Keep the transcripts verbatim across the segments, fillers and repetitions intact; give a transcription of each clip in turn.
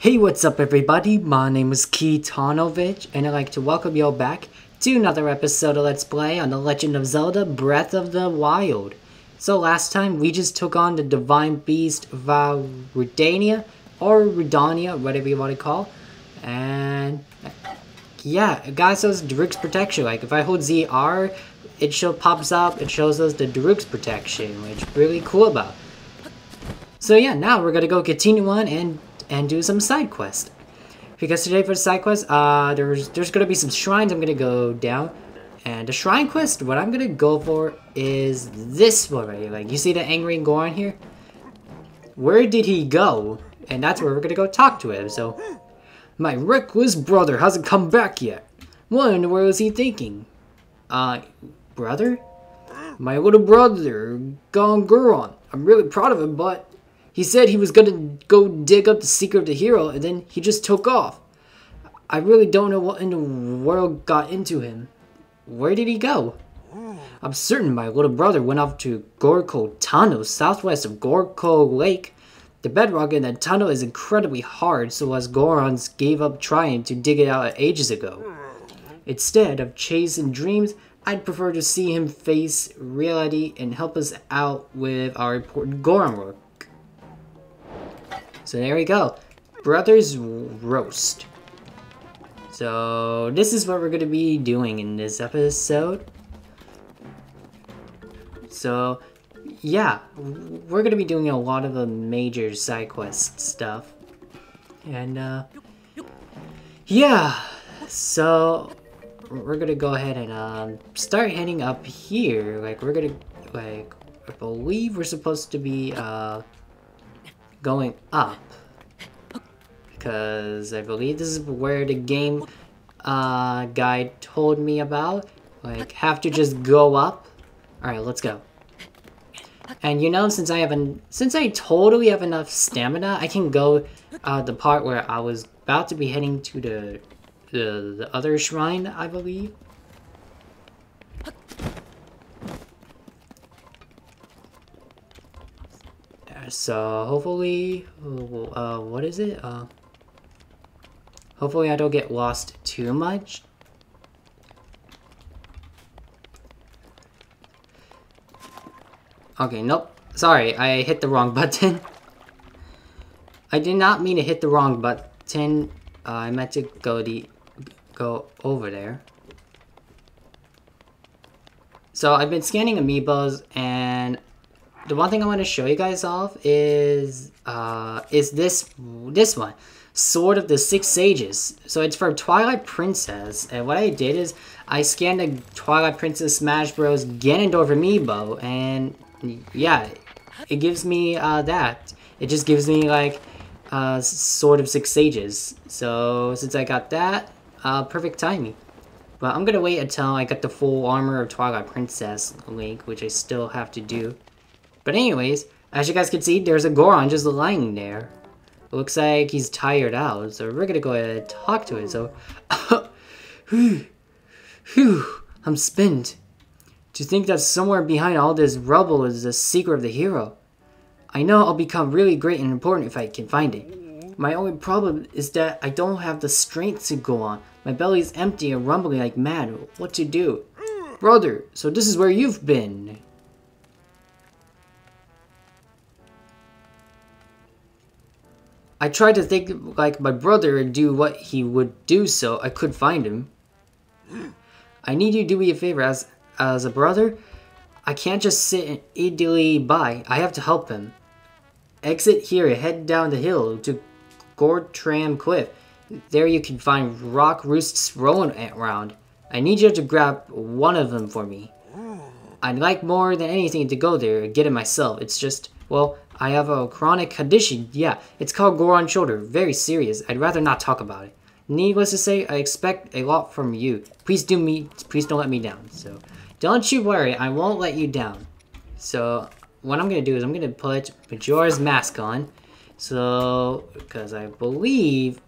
Hey, what's up everybody, my name is Keatonovich, and I'd like to welcome you all back to another episode of Let's Play on The Legend of Zelda: Breath of the Wild. So last time, we just took on the Divine Beast Vah Rudania, or Rudania, whatever you want to call. And yeah, guys, so it's Daruk's protection. Like, if I hold Z R, it show pops up, it shows us the Daruk's protection, which is really cool about. So yeah, now we're gonna go continue on and and do some side quest, because today for the side quest, uh, there's there's gonna be some shrines I'm gonna go down, and the shrine quest, what I'm gonna go for is this one right here. Like, you see the angry Goron here? Where did he go? And that's where we're gonna go talk to him. So, my reckless brother hasn't come back yet. What in the world was he thinking? Uh, brother? My little brother, Ganondorf. I'm really proud of him, but he said he was gonna go dig up the secret of the hero, and then he just took off. I really don't know what in the world got into him. Where did he go? I'm certain my little brother went off to Gorko Tano, southwest of Gorko Lake. The bedrock in that tunnel is incredibly hard, so us Gorons gave up trying to dig it out ages ago. Instead of chasing dreams, I'd prefer to see him face reality and help us out with our important Goron work. So there we go, Brothers Roast. So this is what we're gonna be doing in this episode. So yeah, we're gonna be doing a lot of the major side quest stuff. And uh, yeah, so we're gonna go ahead and uh, start heading up here. Like, we're gonna, like, I believe we're supposed to be uh, going up, because I believe this is where the game uh, guy told me about. Like, have to just go up. All right, let's go. And you know, since I haven't, since I totally have enough stamina, I can go uh, the part where I was about to be heading to the the, the other shrine, I believe. So hopefully, uh, what is it? Uh, hopefully I don't get lost too much. Okay, nope. Sorry, I hit the wrong button. I did not mean to hit the wrong button. Uh, I meant to go the go over there. So I've been scanning amiibos, and the one thing I want to show you guys off is uh, is this this one, Sword of the Six Sages. So it's from Twilight Princess, and what I did is I scanned the Twilight Princess Smash Bros. Ganondorf amiibo, and yeah, it gives me uh, that. It just gives me like uh, Sword of Six Sages. So since I got that, uh, perfect timing. But I'm gonna wait until I get the full armor of Twilight Princess Link, which I still have to do. But anyways, as you guys can see, there's a Goron just lying there. It looks like he's tired out, so we're gonna go ahead and talk to it. So, whew, whew, I'm spent. To think that somewhere behind all this rubble is the secret of the hero. I know I'll become really great and important if I can find it. My only problem is that I don't have the strength to go on. My belly's empty and rumbling like mad. What to do? Brother, so this is where you've been. I tried to think like my brother and do what he would do, so I could find him. I need you to do me a favor as as a brother. I can't just sit and idly by. I have to help him. Exit here and head down the hill to Gortram Cliff. There you can find rock roosts rolling around. I need you to grab one of them for me. I'd like more than anything to go there and get it myself. It's just, well, I have a chronic condition, yeah, it's called Goron Shoulder, very serious, I'd rather not talk about it. Needless to say, I expect a lot from you. Please do me, please don't let me down. So, don't you worry, I won't let you down. So, what I'm gonna do is I'm gonna put Majora's Mask on. So, because I believe,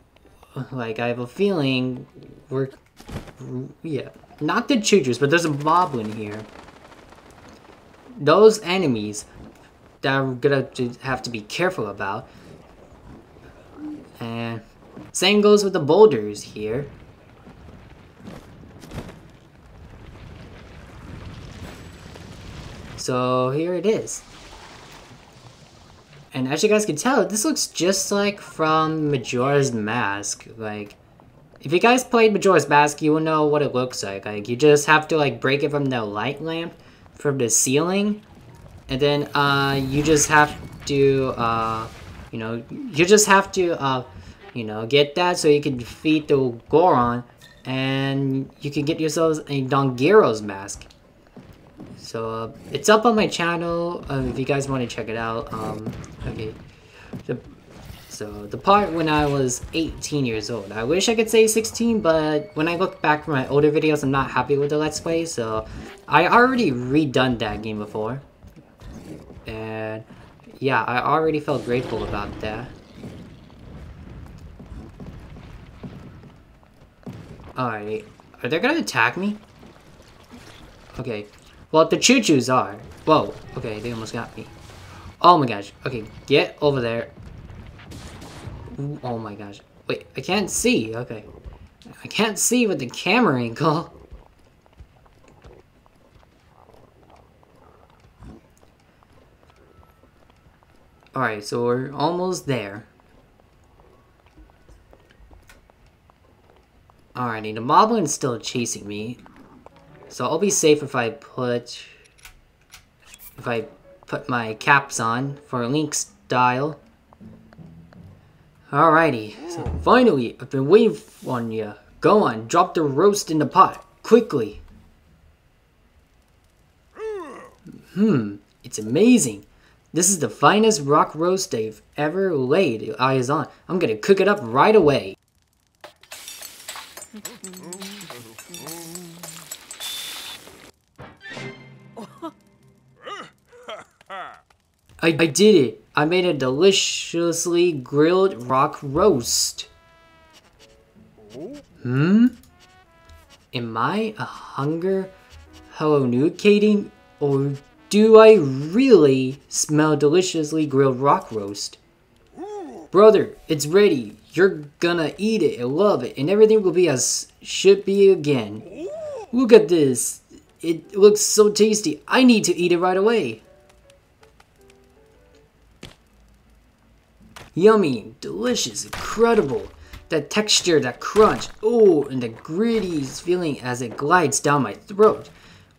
like, I have a feeling we're, yeah, not the Choojers, but there's a Moblin here. Those enemies that I'm gonna have to be careful about. And Same goes with the boulders here. So here it is. And as you guys can tell, this looks just like from Majora's Mask. Like, if you guys played Majora's Mask, you will know what it looks like. Like, you just have to, like, break it from the light lamp, from the ceiling. And then, uh, you just have to, uh, you know, you just have to, uh, you know, get that so you can defeat the Goron. And you can get yourselves a Dongiro's mask. So, uh, it's up on my channel, uh, if you guys want to check it out. Um, okay. The, so, the part when I was eighteen years old. I wish I could say sixteen, but when I look back from my older videos, I'm not happy with the Let's Play. So, I already redone that game before. And, yeah, I already felt grateful about that. Alright. Are they gonna attack me? Okay. Well, the choo-choos are. Whoa. Okay, they almost got me. Oh my gosh. Okay, get over there. Ooh, oh my gosh. Wait, I can't see. Okay. I can't see with the camera angle. Alright, so we're almost there. Alrighty, the moblin's still chasing me. So I'll be safe if I put if I put my caps on for Link style. Alrighty, so finally, I've been waiting on ya. Go on, drop the roast in the pot, quickly. Hmm, it's amazing. This is the finest rock roast they've ever laid eyes on. I'm gonna cook it up right away. I, I did it! I made a deliciously grilled rock roast! Hmm? Am I a hunger hallucinating? Or do I really smell deliciously grilled rock roast? Brother, it's ready! You're gonna eat it and love it, and everything will be as should be again. Look at this! It looks so tasty! I need to eat it right away! Yummy, delicious, incredible. That texture, that crunch. Oh, and the gritty feeling as it glides down my throat.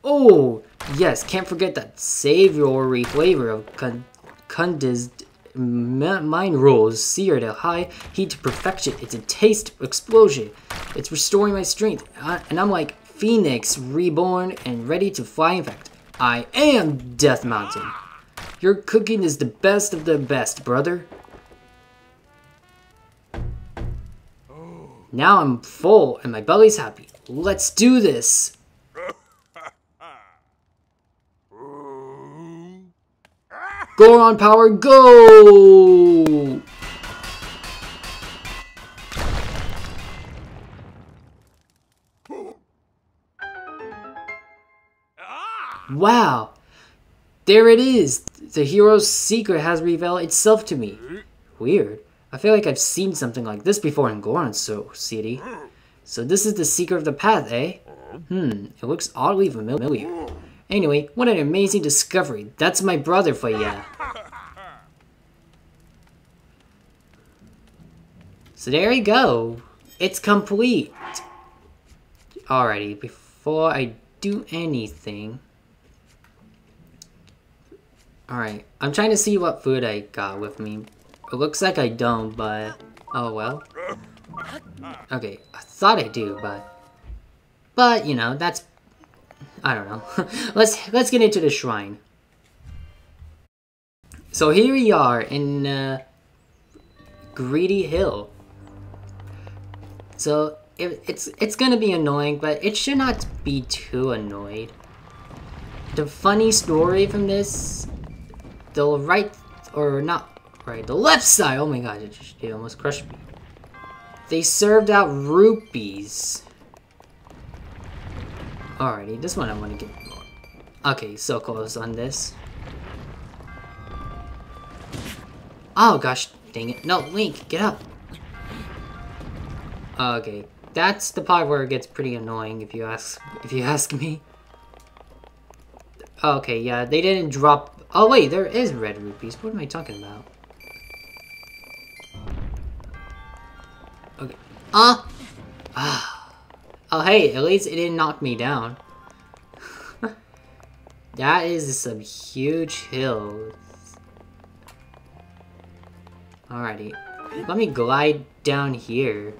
Oh, yes, can't forget that savory flavor of con condensed mine rolls seared at high heat to perfection. It's a taste explosion. It's restoring my strength, I, and I'm like Phoenix reborn and ready to fly. In fact, I am Death Mountain. Your cooking is the best of the best, brother. Now I'm full and my belly's happy. Let's do this! Goron power, go! Wow! There it is! The hero's secret has revealed itself to me. Weird. I feel like I've seen something like this before in Goron City. So this is the secret of the path, eh? Hmm, it looks oddly familiar. Anyway, what an amazing discovery. That's my brother for ya. So there you go. It's complete. Alrighty, before I do anything... Alright, I'm trying to see what food I got with me. It looks like I don't, but oh well. Okay, I thought I do, but but you know, that's I don't know. let's let's get into the shrine. So here we are in uh, Greedy Hill. So it, it's it's gonna be annoying, but it should not be too annoyed. The funny story from this, the right or not. Right, the left side! Oh my god, it, just, it almost crushed me. They served out rupees. Alrighty, this one I want to get. Okay, so close on this. Oh gosh, dang it. No, Link, get up! Okay, that's the part where it gets pretty annoying, if you ask if you ask me. Okay, yeah, they didn't drop. Oh wait, there is red rupees. What am I talking about? Okay. Ah. Ah. Oh hey, at least it didn't knock me down. That is some huge hills. Alrighty, let me glide down here.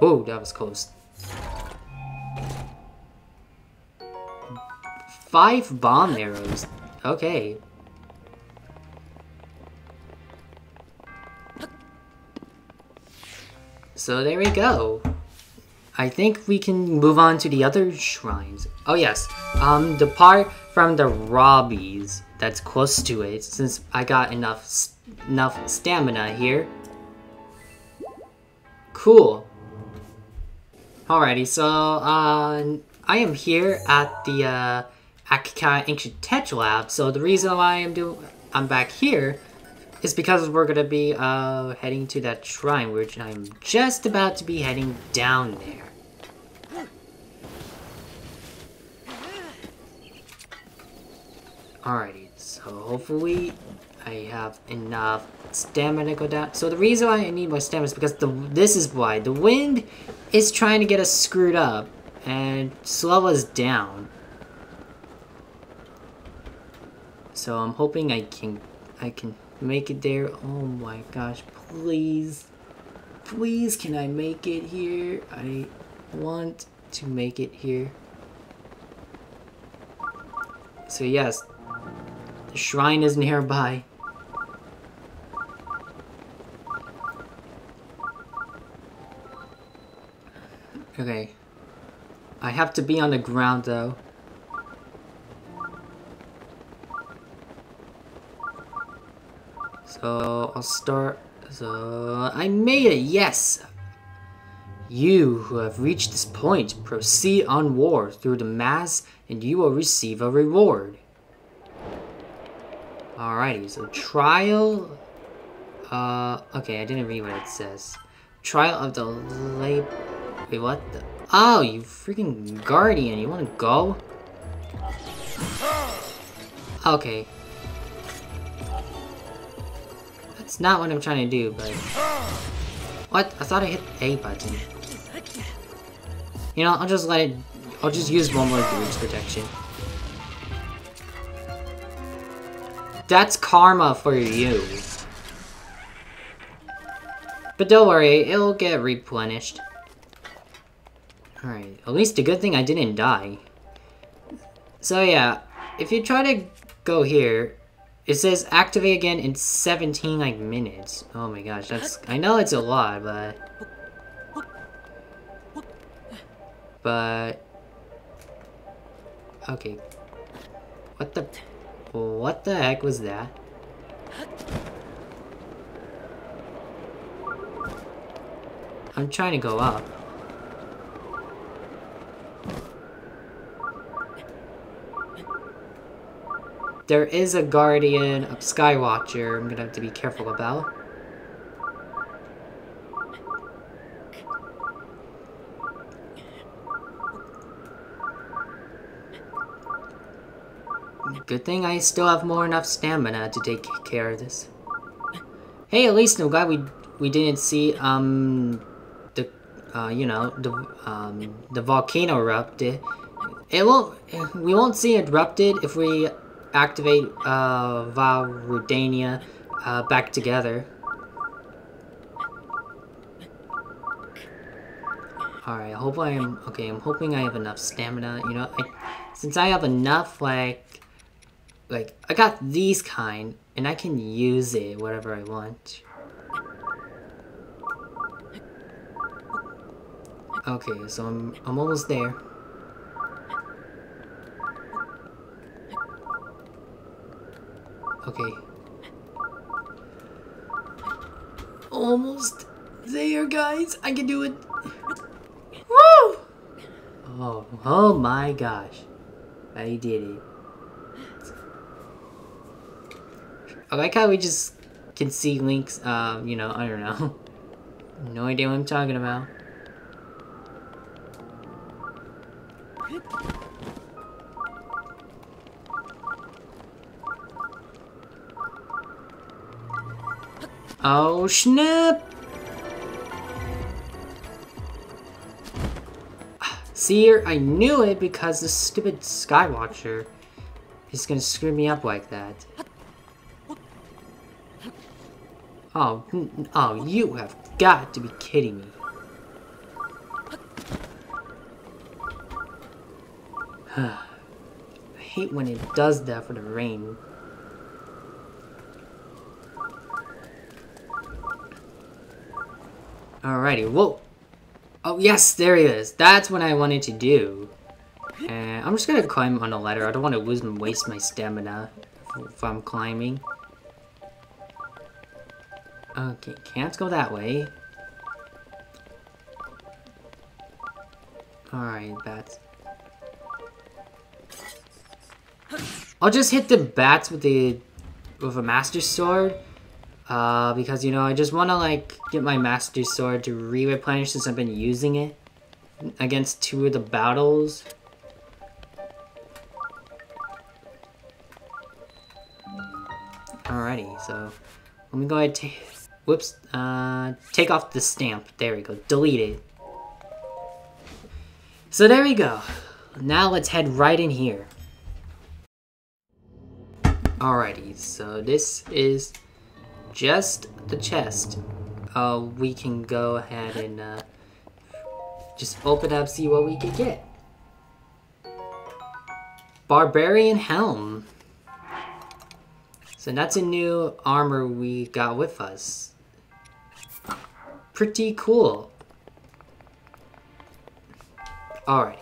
Oh, that was close. Five bomb arrows. Okay. So there we go. I think we can move on to the other shrines. Oh yes, um, the part from the Robbie's that's close to it, since I got enough st enough stamina here. Cool. Alrighty, so uh, I am here at the uh, Akkala Ancient Tech Lab. So the reason why I'm doing I'm back here is because we're gonna be uh, heading to that shrine, which I'm just about to be heading down there. Alrighty, so hopefully I have enough stamina to go down. So the reason why I need more stamina is because the this is why. The wind is trying to get us screwed up and slow us down. So I'm hoping I can I can make it there. Oh my gosh, please. Please, can I make it here? I want to make it here. So yes, the shrine is nearby. Okay. I have to be on the ground though. So I'll start. So I made it, yes! You who have reached this point, proceed onward through the mass and you will receive a reward. Alrighty, so trial, uh, okay, I didn't read what it says. Trial of the lab, wait, what the, oh, you freaking guardian, you wanna go? Okay. That's not what I'm trying to do, but, what, I thought I hit the A button. You know, I'll just let it, I'll just use one more Daruk's protection. That's karma for you. But don't worry, it'll get replenished. Alright, at least a good thing I didn't die. So yeah, if you try to go here, it says activate again in seventeen like minutes. Oh my gosh, that's, I know it's a lot, but But okay. What the What the heck was that? I'm trying to go up. There is a guardian of Skywatcher I'm gonna have to be careful about. Good thing I still have more enough stamina to take care of this. Hey, at least I'm glad we we didn't see um the uh you know the um the volcano erupted. It won't we won't see it erupted if we activate uh Vah Rudania uh, back together. All right, I hope I am okay. I'm hoping I have enough stamina. You know, I, since I have enough like. Like, I got these kind, and I can use it whatever I want. Okay, so I'm, I'm almost there. Okay. Almost there, guys! I can do it! Woo! Oh, oh my gosh. I did it. I like how we just can see Link's, um, you know, I don't know, No idea what I'm talking about. Oh, snap! See here, I knew it because this stupid Skywatcher is gonna screw me up like that. Oh, oh, you have got to be kidding me. I hate when it does that for the rain. Alrighty, whoa. Oh, yes, there he is. That's what I wanted to do. Uh, I'm just gonna climb on a ladder. I don't want to lose and waste my stamina if I'm climbing. Okay, can't go that way. Alright, bats. I'll just hit the bats with the with a Master Sword. Uh, because, you know, I just want to, like, get my Master Sword to re-replenish since I've been using it against two of the battles. Alrighty, so let me go ahead and whoops, uh, take off the stamp. There we go. Delete it. So there we go. Now let's head right in here. Alrighty, so this is just the chest. Uh, we can go ahead and uh, just open up, see what we can get. Barbarian helm. So that's a new armor we got with us. Pretty cool. Alrighty.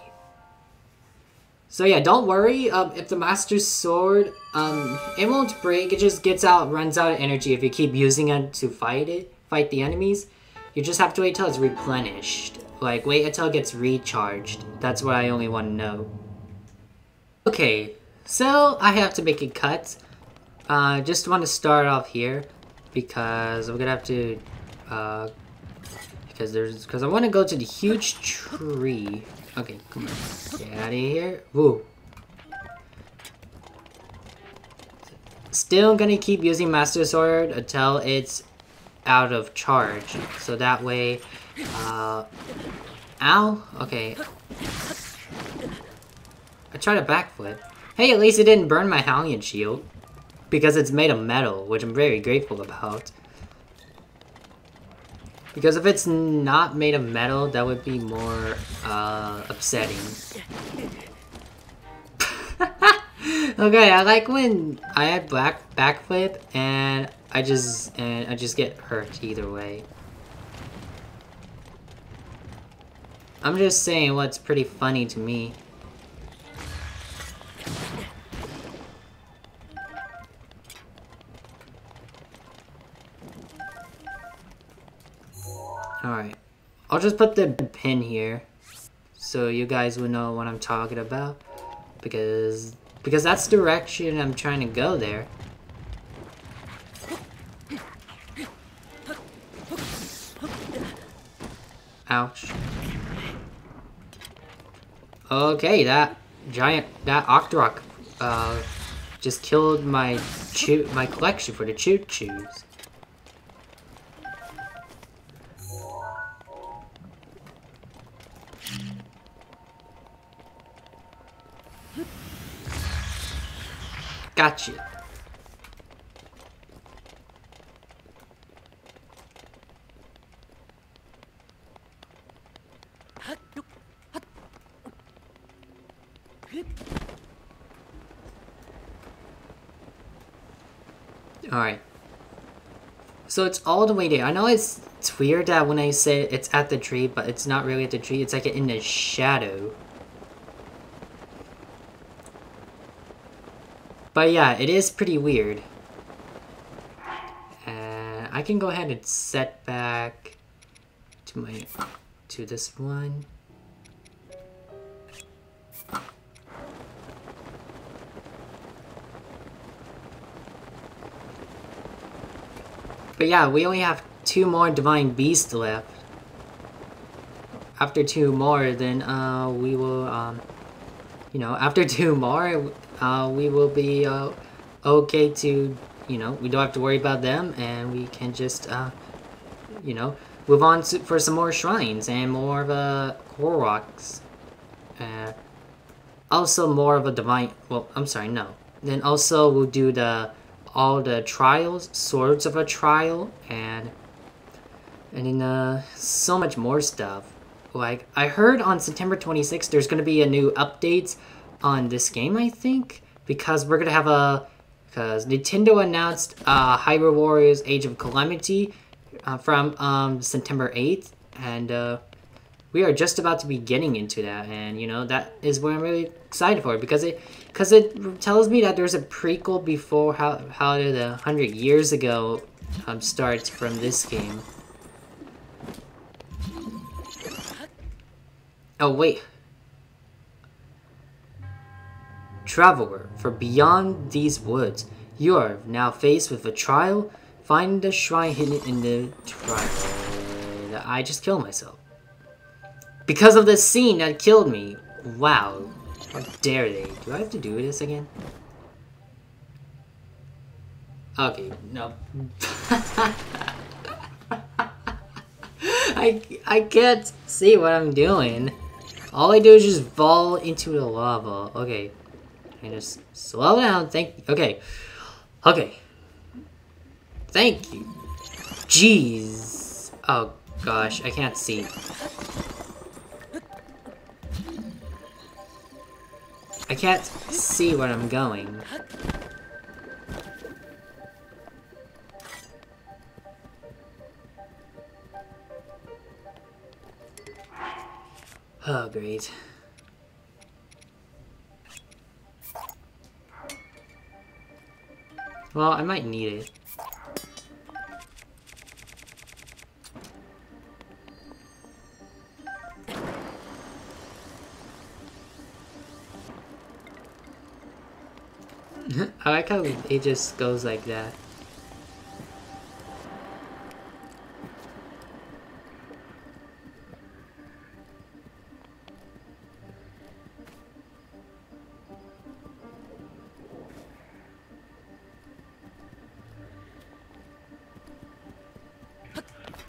So yeah, don't worry, um, if the Master's Sword, um, it won't break, it just gets out, runs out of energy if you keep using it to fight it, fight the enemies. You just have to wait till it's replenished. Like, wait until it gets recharged. That's what I only want to know. Okay, so I have to make a cut. I uh, just want to start off here, because I'm gonna have to, uh, because there's, because I want to go to the huge tree. Okay, come on. Get out of here. Woo. Still gonna keep using Master Sword until it's out of charge. So that way, uh... ow? Okay. I tried a backflip. Hey, at least it didn't burn my Hallian Shield. Because it's made of metal, which I'm very grateful about. Because if it's not made of metal, that would be more, uh, upsetting. Okay, I like when I have black backflip and I just, and I just get hurt either way. I'm just saying what's pretty funny to me. Alright, I'll just put the pin here so you guys would know what I'm talking about, because because that's the direction I'm trying to go there. Ouch. Okay, that giant, that Octorok uh, just killed my choo my collection for the choo-choos. Gotcha. Alright. So it's all the way there. I know it's, it's weird that when I say it's at the tree, but it's not really at the tree. It's like in the shadow. But yeah, it is pretty weird. And I can go ahead and set back to my to this one. But yeah, we only have two more Divine Beasts left. After two more, then uh, we will, um, you know, after two more, uh, we will be uh, okay to, you know, we don't have to worry about them, and we can just, uh, you know, move on to, for some more shrines and more of a Koroks. Uh, also more of a divine, well, I'm sorry, no. Then also we'll do the all the trials, swords of a trial, and and then uh, so much more stuff. Like I heard on September twenty-sixth, there's gonna be a new update on this game, I think, because we're gonna have a because Nintendo announced uh, Hyper Warriors Age of Calamity uh, from um, September eighth, and uh, we are just about to be getting into that, and you know that is what I'm really excited for, because it because it tells me that there's a prequel before how how did a hundred years ago um, starts from this game. Oh wait, traveler, for beyond these woods, you are now faced with a trial. Find the shrine hidden in the trial. I just killed myself. Because of the scene that killed me. Wow. How dare they? Do I have to do this again? Okay, no. I, I can't see what I'm doing. All I do is just fall into the lava. Okay. And just slow down. Thank you. Okay. Okay. Thank you. Jeez. Oh gosh, I can't see. I can't see where I'm going. Oh, great. Well, I might need it. I like how it just goes like that.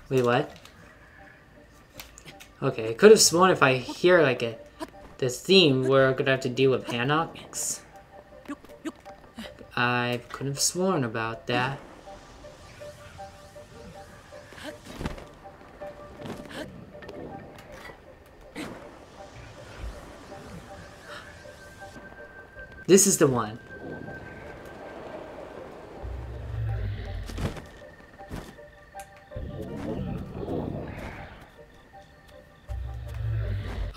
Wait, what? Okay, I could have sworn if I hear like a this theme where I'm gonna have to deal with Hanoks. I could have sworn about that. This is the one.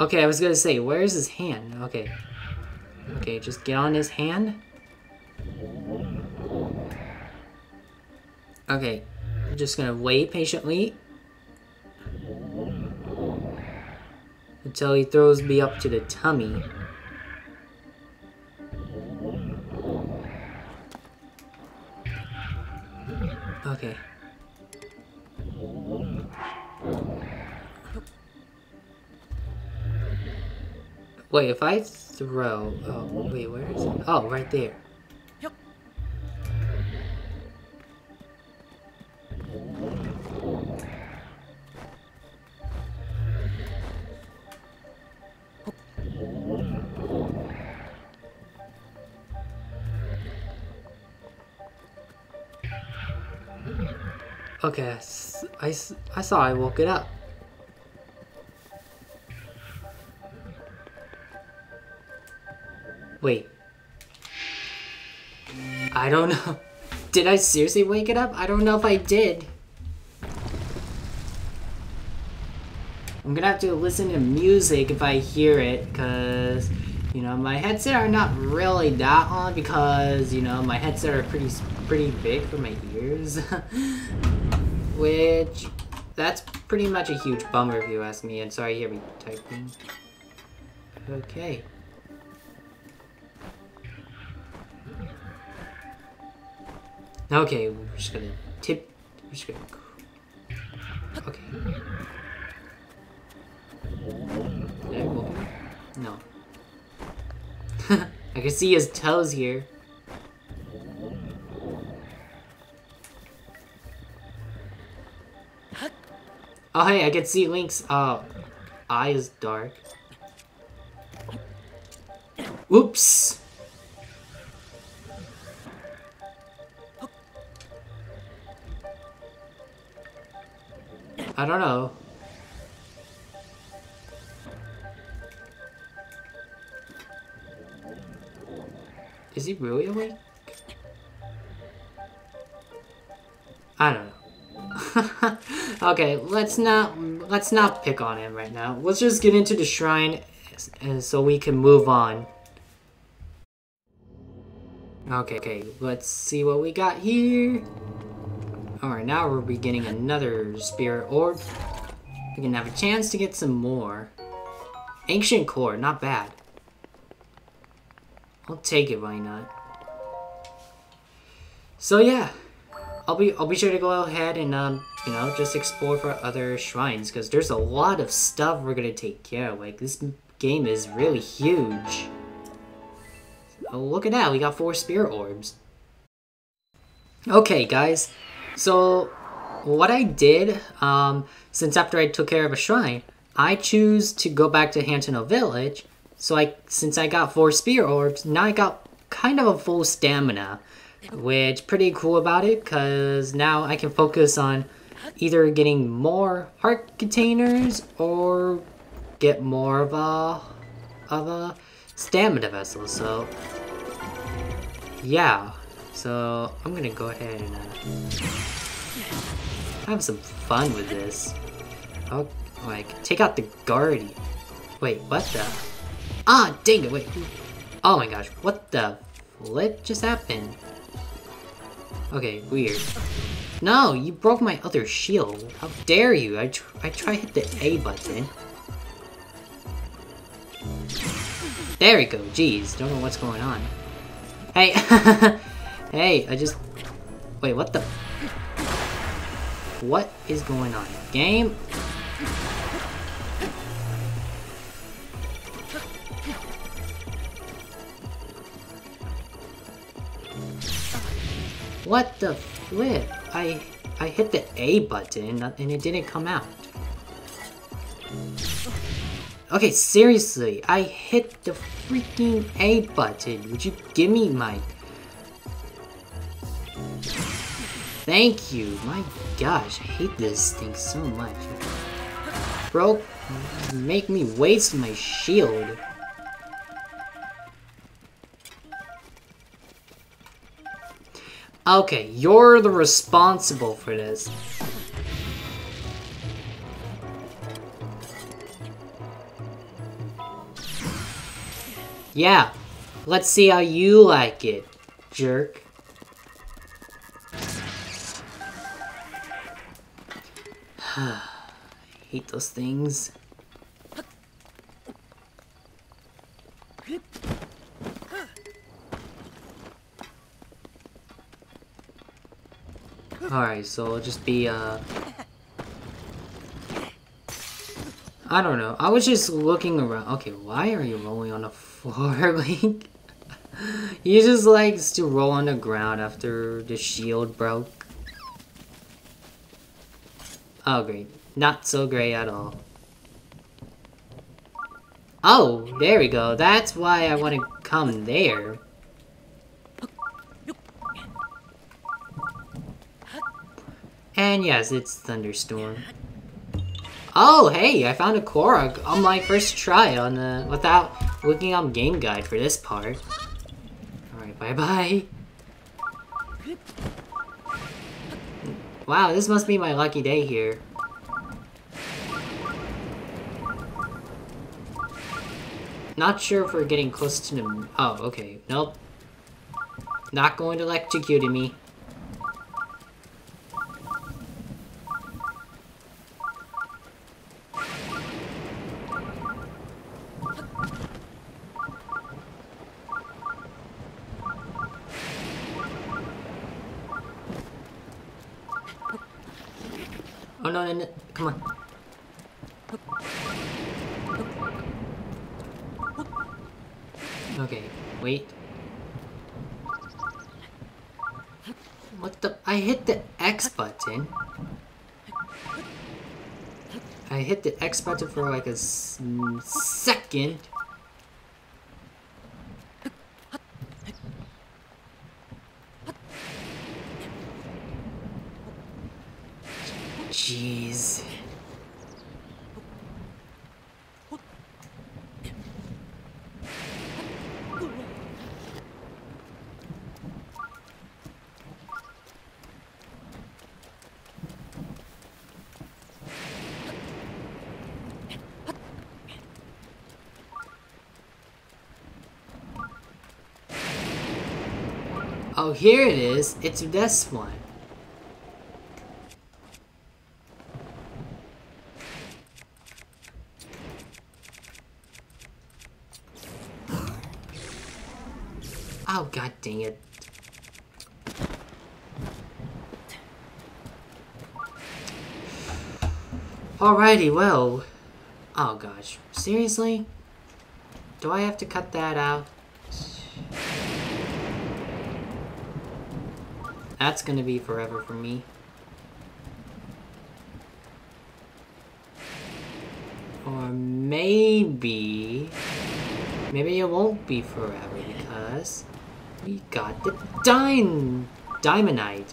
Okay, I was gonna say, where is his hand? Okay. Okay, just get on his hand. Okay, I'm just gonna wait patiently until he throws me up to the tummy. Okay. Wait, if I throw... Oh, wait, where is it? Oh, right there. Okay, I, I, I saw I woke it up. Wait. I don't know. Did I seriously wake it up? I don't know if I did. I'm gonna have to listen to music if I hear it, because, you know, my headset are not really that on, because, you know, my headset are pretty, pretty big for my ears. Which, that's pretty much a huge bummer if you ask me. And sorry, you hear me typing. Okay. Okay, we're just gonna tip. We're just gonna Okay. Did I go here? No. I can see his toes here. Oh hey, I can see Link's uh, eye is dark. Oops! I don't know. Is he really awake? I don't know. Okay, let's not let's not pick on him right now. Let's just get into the shrine and so we can move on. Okay, okay, let's see what we got here. Alright, now we're beginning another spirit orb. We can have a chance to get some more. Ancient core, not bad. I'll take it, why not? So yeah. I'll be I'll be sure to go ahead and um you know just explore for other shrines because there's a lot of stuff we're gonna take care of. Like this game is really huge. Oh look at that! We got four spirit orbs. Okay guys, so what I did um since after I took care of a shrine, I choose to go back to Rito Village. So I since I got four spirit orbs, now I got kind of a full stamina. Which pretty cool about it because now I can focus on either getting more heart containers or get more of a of a stamina vessel. So yeah, so I'm gonna go ahead and uh, have some fun with this. I'll like take out the guardian. Wait, what the? Ah, dang it! Wait. Oh my gosh, what the flip just happened? Okay, weird. No, you broke my other shield. How dare you? I, tr I try hit the A button. There we go. Jeez, don't know what's going on. Hey, hey, I just... Wait, what the... What is going on? Game? What the flip? I I hit the A button and it didn't come out. Okay, seriously, I hit the freaking A button. Would you give me my... Thank you. My gosh, I hate this thing so much. Bro, make me waste my shield. Okay, you're the responsible for this. Yeah, let's see how you like it, jerk. I hate those things. Alright, so it'll just be, uh... I don't know. I was just looking around. Okay, why are you rolling on the floor, Link? He just likes to roll on the ground after the shield broke. Oh, great. Not so great at all. Oh, there we go. That's why I want to come there. And yes, it's Thunderstorm. Oh, hey, I found a Korok on my first try on the without looking on Game Guide for this part. Alright, bye-bye. Wow, this must be my lucky day here. Not sure if we're getting close to the... Oh, okay, nope. Not going to electrocute me. Come on. Okay, wait. What the? I hit the X button. I hit the X button for like a s second. Jeez. Oh, here it is. It's this one. Oh, god dang it. Alrighty, well. Oh gosh. Seriously? Do I have to cut that out? That's gonna be forever for me. Or maybe... Maybe it won't be forever because... We got the dime... Diamondite.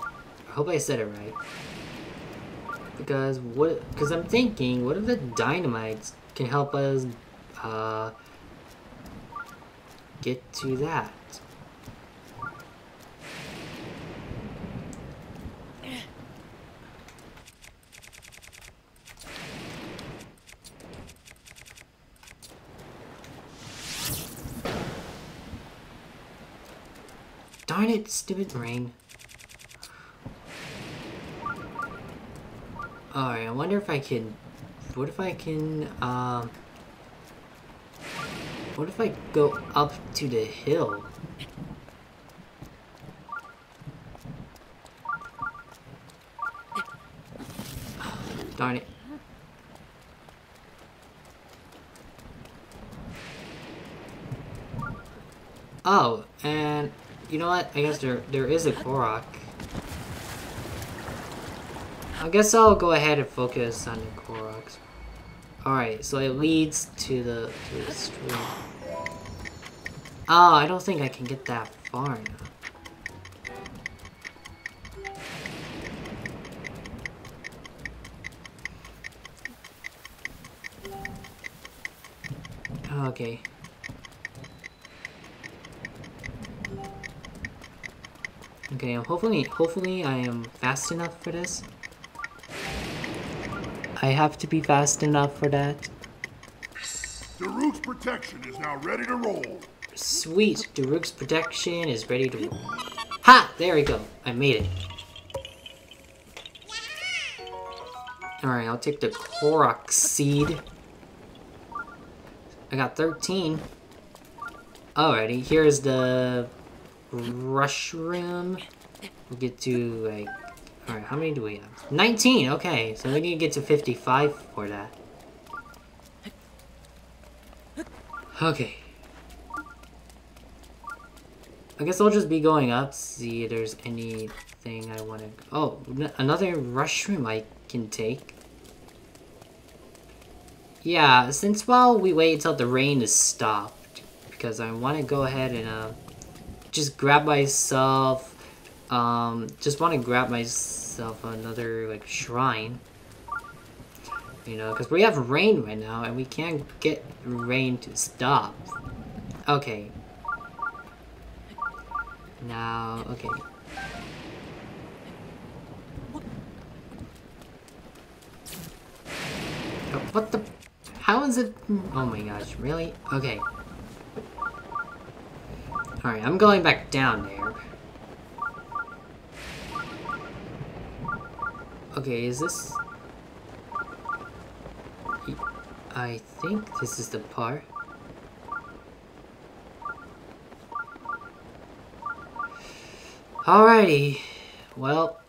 I hope I said it right. Because what... Because I'm thinking, what if the dynamites can help us... Uh... Get to that? Darn it, stupid ring. Alright, I wonder if I can... What if I can, um... What if I go up to the hill? Darn it. Oh, and... You know what? I guess there there is a Korok. I guess I'll go ahead and focus on the Koroks. Alright, so it leads to the, to the stream. Oh, I don't think I can get that far enough. Okay. Okay, hopefully, hopefully I am fast enough for this. I have to be fast enough for that. Daruk's protection is now ready to roll. Sweet, Daruk's protection is ready to roll. Ha! There we go. I made it. Alright, I'll take the Korok seed. I got thirteen. Alrighty, here's the... Rushroom. We'll get to like, alright, how many do we have? nineteen, okay, so we need to get to fifty-five for that. Okay. I guess I'll just be going up, see if there's anything I want to... Oh, another rushroom I can take. Yeah, since while we wait until the rain is stopped, because I want to go ahead and, uh, just grab myself, um, just want to grab myself another, like, shrine. You know, because we have rain right now, and we can't get rain to stop. Okay. Now, okay. Oh, what the? How is it? Oh my gosh, really? Okay. Alright, I'm going back down there. Okay, is this... I think this is the part. Alrighty. Well...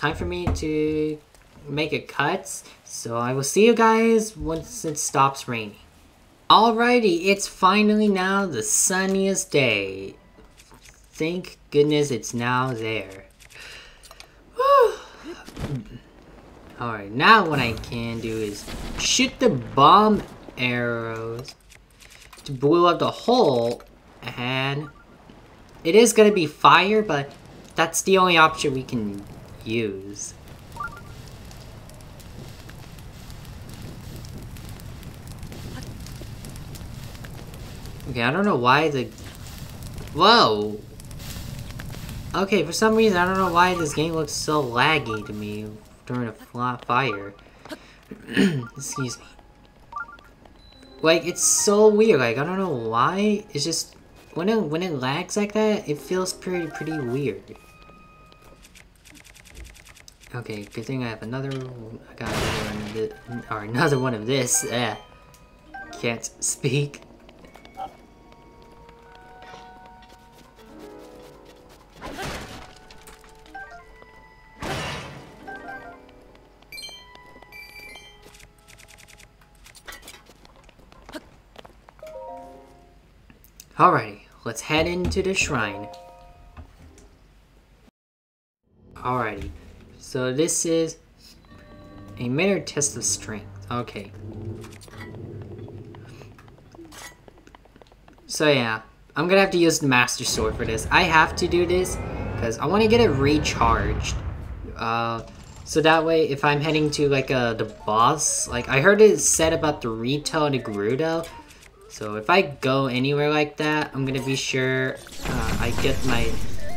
time for me to make a cut, so I will see you guys once it stops raining. Alrighty, it's finally now the sunniest day. Thank goodness it's now there. Alright, now what I can do is shoot the bomb arrows to blow up the hole, and it is going to be fire, but that's the only option we can use. Okay, I don't know why the... Whoa! Okay, for some reason, I don't know why this game looks so laggy to me during a flat fire. Excuse me. Like, it's so weird. Like, I don't know why. It's just... When it, when it lags like that, it feels pretty, pretty weird. Okay, good thing I have another... I got another one of this... Or another one of this. Eh. Can't speak. Alrighty, let's head into the shrine. Alrighty, so this is a minor test of strength. Okay. So yeah, I'm gonna have to use the Master Sword for this. I have to do this because I want to get it recharged. Uh, so that way, if I'm heading to like uh, the boss, like I heard it said about the Rito and the Gerudo. So if I go anywhere like that, I'm gonna be sure uh, I get my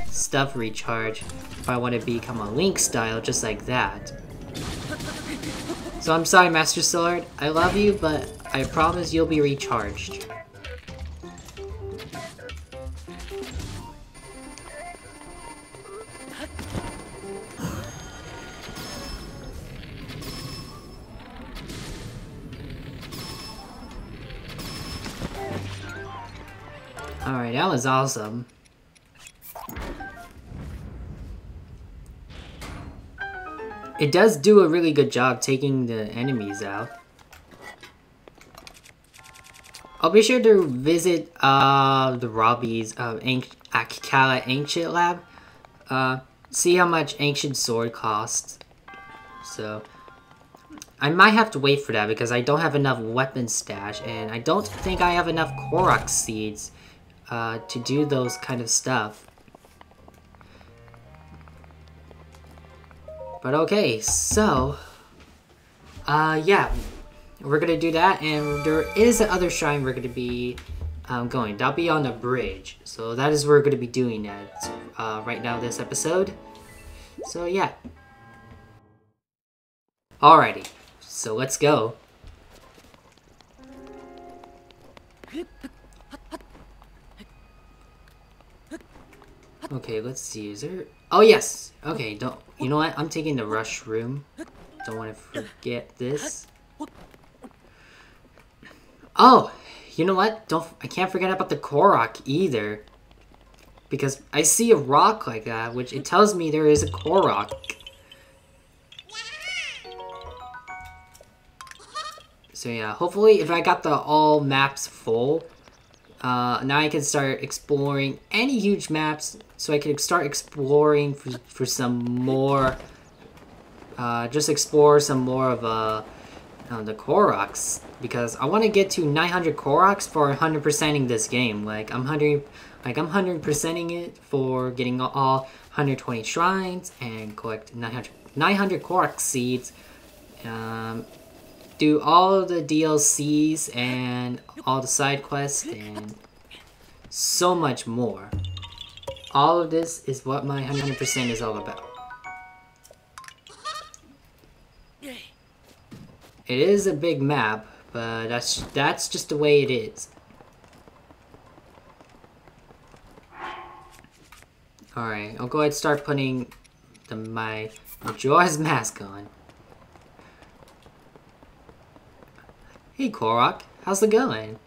stuff recharged if I want to become a Link style, just like that. So I'm sorry, Master Sword, I love you, but I promise you'll be recharged. Alright, that was awesome. It does do a really good job taking the enemies out. I'll be sure to visit uh, the Robbie's uh, Akkala Ancient Lab. Uh, see how much Ancient Sword costs. So, I might have to wait for that because I don't have enough weapon stash. And I don't think I have enough Koroks seeds. Uh, to do those kind of stuff. But okay, so uh, yeah, we're gonna do that, and there is another shrine we're gonna be um, going. That'll be on the bridge, so that is where we're gonna be doing that uh, right now this episode. So yeah. Alrighty, so let's go. Okay, let's see, is there... Oh, yes! Okay, don't... You know what? I'm taking the rush room. Don't want to forget this. Oh! You know what? Don't... I can't forget about the Korok either. Because I see a rock like that, which it tells me there is a Korok. So yeah, hopefully if I got the all maps full... Uh, now I can start exploring any huge maps, so I can start exploring for, for some more, uh, just explore some more of uh, uh, the Koroks, because I want to get to nine hundred Koroks for one hundred percenting this game. Like I'm one hundred, like I'm one hundred percenting it for getting all one hundred twenty shrines and collect nine hundred, nine hundred Korok seeds. Um, Do all the D L Cs and all the side quests and so much more. All of this is what my one hundred percent is all about. It is a big map, but that's that's just the way it is. Alright, I'll go ahead and start putting the, my Majora's Mask on. Hey Korok, how's it going?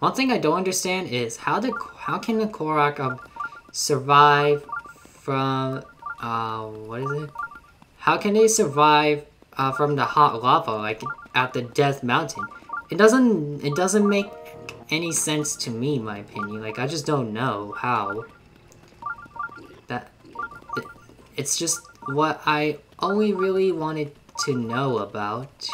One thing I don't understand is how the how can the Korok um, survive from, uh, what is it? How can they survive uh, from the hot lava, like at the Death Mountain? It doesn't, it doesn't make any sense to me, in my opinion. Like, I just don't know how. That, it, it's just what I only really wanted to know about.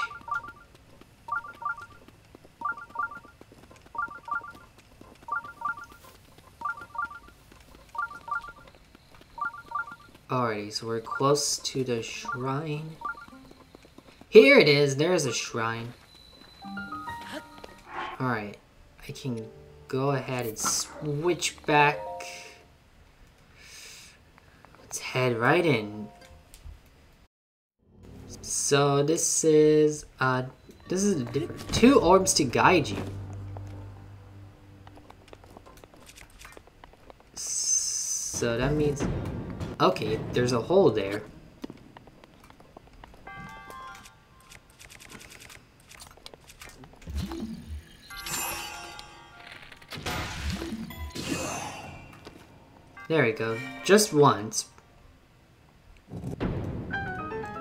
Alrighty, so we're close to the shrine. Here it is! There is a shrine. Alright, I can go ahead and switch back. Let's head right in. So this is, uh, this is different. Two orbs to guide you. So that means... okay, there's a hole there. There we go. Just once.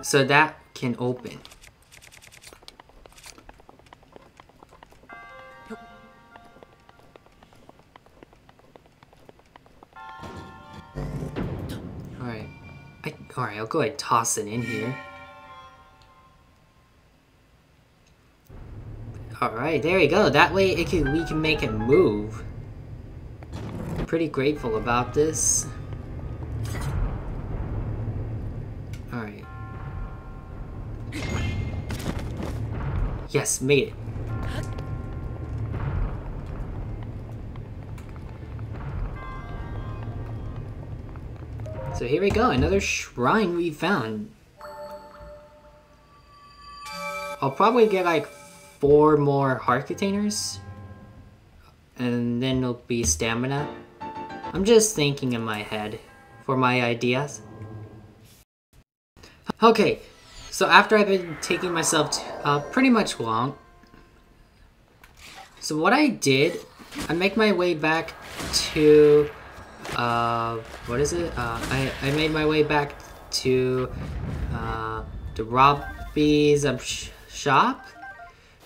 So that can open. Alright, I'll go ahead and toss it in here. Alright, there we go. That way it can, we can make it move. I'm pretty grateful about this. Alright. Yes, made it. So here we go, another shrine we found. I'll probably get like four more heart containers. And then it'll be stamina. I'm just thinking in my head for my ideas. Okay, so after I've been taking myself to, uh, pretty much long. So what I did, I make my way back to... Uh, what is it? Uh, I, I made my way back to, uh, the Robbie's um, sh shop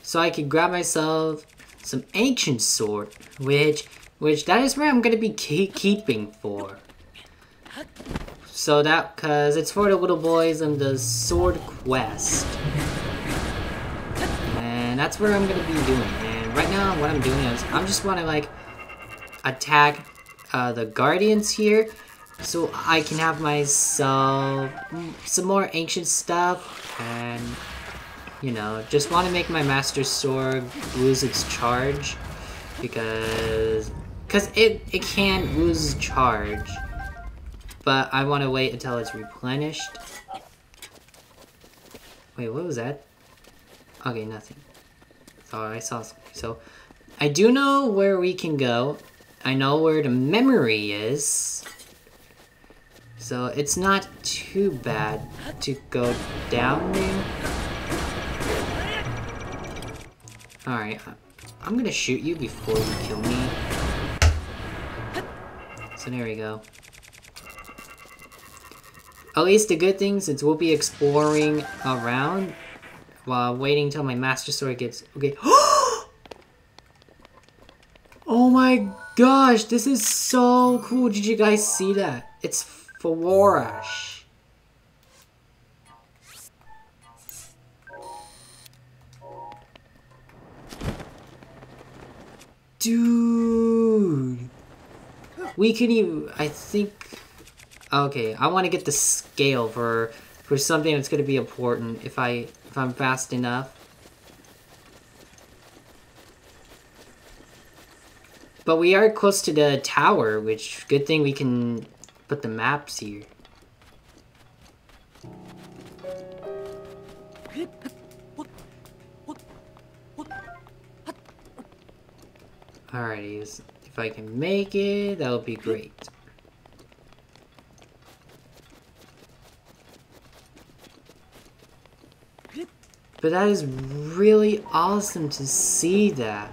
so I could grab myself some ancient sword, which, which that is where I'm gonna be ke keeping for. So that, cause it's for the little boys and the sword quest. And that's where I'm gonna be doing. And right now what I'm doing is, I'm just wanna like, attack Uh, the guardians here, so I can have myself some more ancient stuff, and you know, just want to make my master sword lose its charge, because because it it can lose charge, but I want to wait until it's replenished. Wait, what was that? Okay, nothing. Sorry, oh, I saw something. So I do know where we can go. I know where the memory is, so it's not too bad to go down there. Alright, I'm gonna shoot you before you kill me. So there we go. At least the good thing, since we'll be exploring around while waiting till my master sword gets... okay. Oh my gosh, this is so cool. Did you guys see that? It's Forosh. Dude. We can even, I think, okay, I want to get the scale for for something that's going to be important if I if I'm fast enough. But we are close to the tower, which, good thing we can put the maps here. Alrighty, if I can make it, that'll be great. But that is really awesome to see that.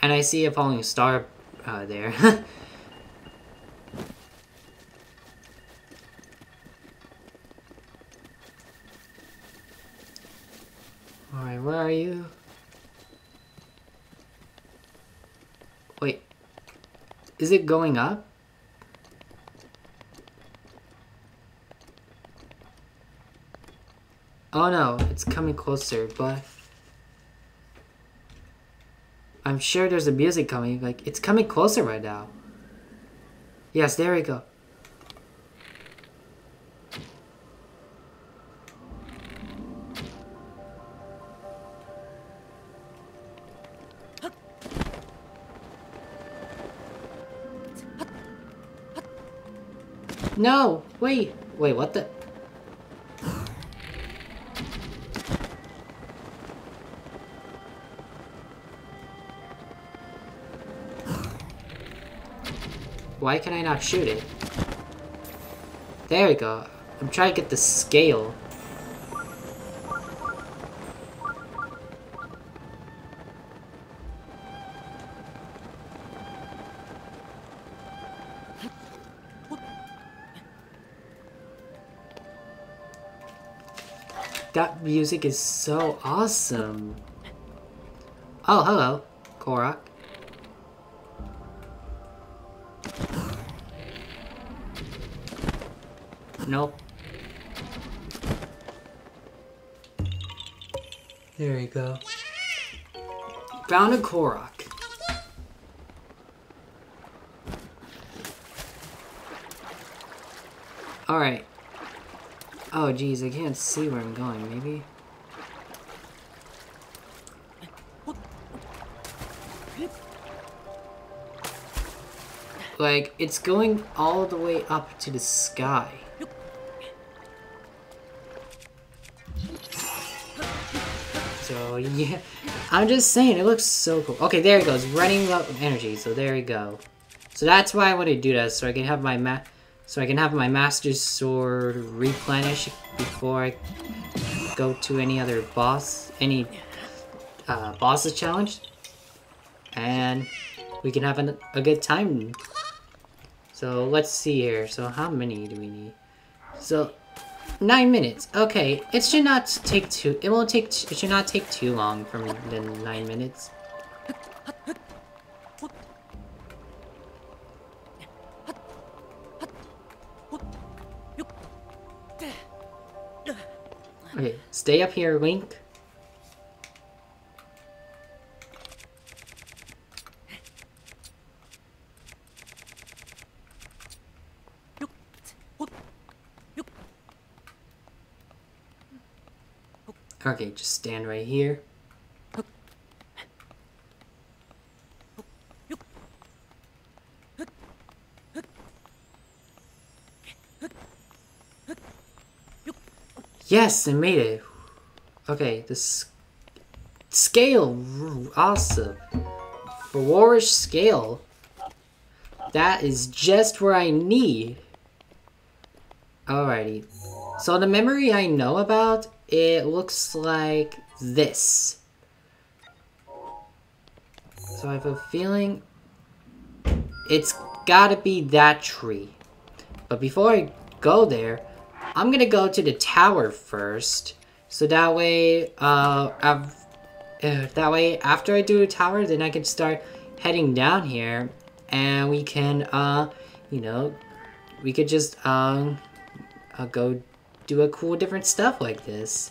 And I see a falling star Uh, there. Alright, where are you? Wait. Is it going up? Oh no, it's coming closer, but... I'm sure there's a music coming, like, it's coming closer right now. Yes, there we go. No! Wait! Wait, what the? Why can I not shoot it? There we go. I'm trying to get the scale. That music is so awesome. Oh, hello, Korok. Nope. There you go. Found a Korok. Alright. Oh geez, I can't see where I'm going, maybe. Like, it's going all the way up to the sky. So yeah, I'm just saying, it looks so cool. Okay, there it goes, running out of energy, so there we go. So that's why I want to do that, so I can have my ma- So I can have my Master's Sword replenished before I go to any other boss, any uh, boss's challenge. And we can have an, a good time. So let's see here. So how many do we need? So nine minutes. Okay, it should not take too. It won't take. It should not take too long from the nine minutes. Okay, stay up here, Link. Okay, just stand right here. Yes, I made it. Okay, this scale, awesome. Warrish scale. That is just where I need. Alrighty. So the memory I know about, it looks like this. So I have a feeling it's gotta be that tree. But before I go there, I'm gonna go to the tower first, so that way, uh, I've, uh, that way after I do the tower, then I can start heading down here, and we can, uh, you know, we could just, um, uh, go do a cool different stuff like this.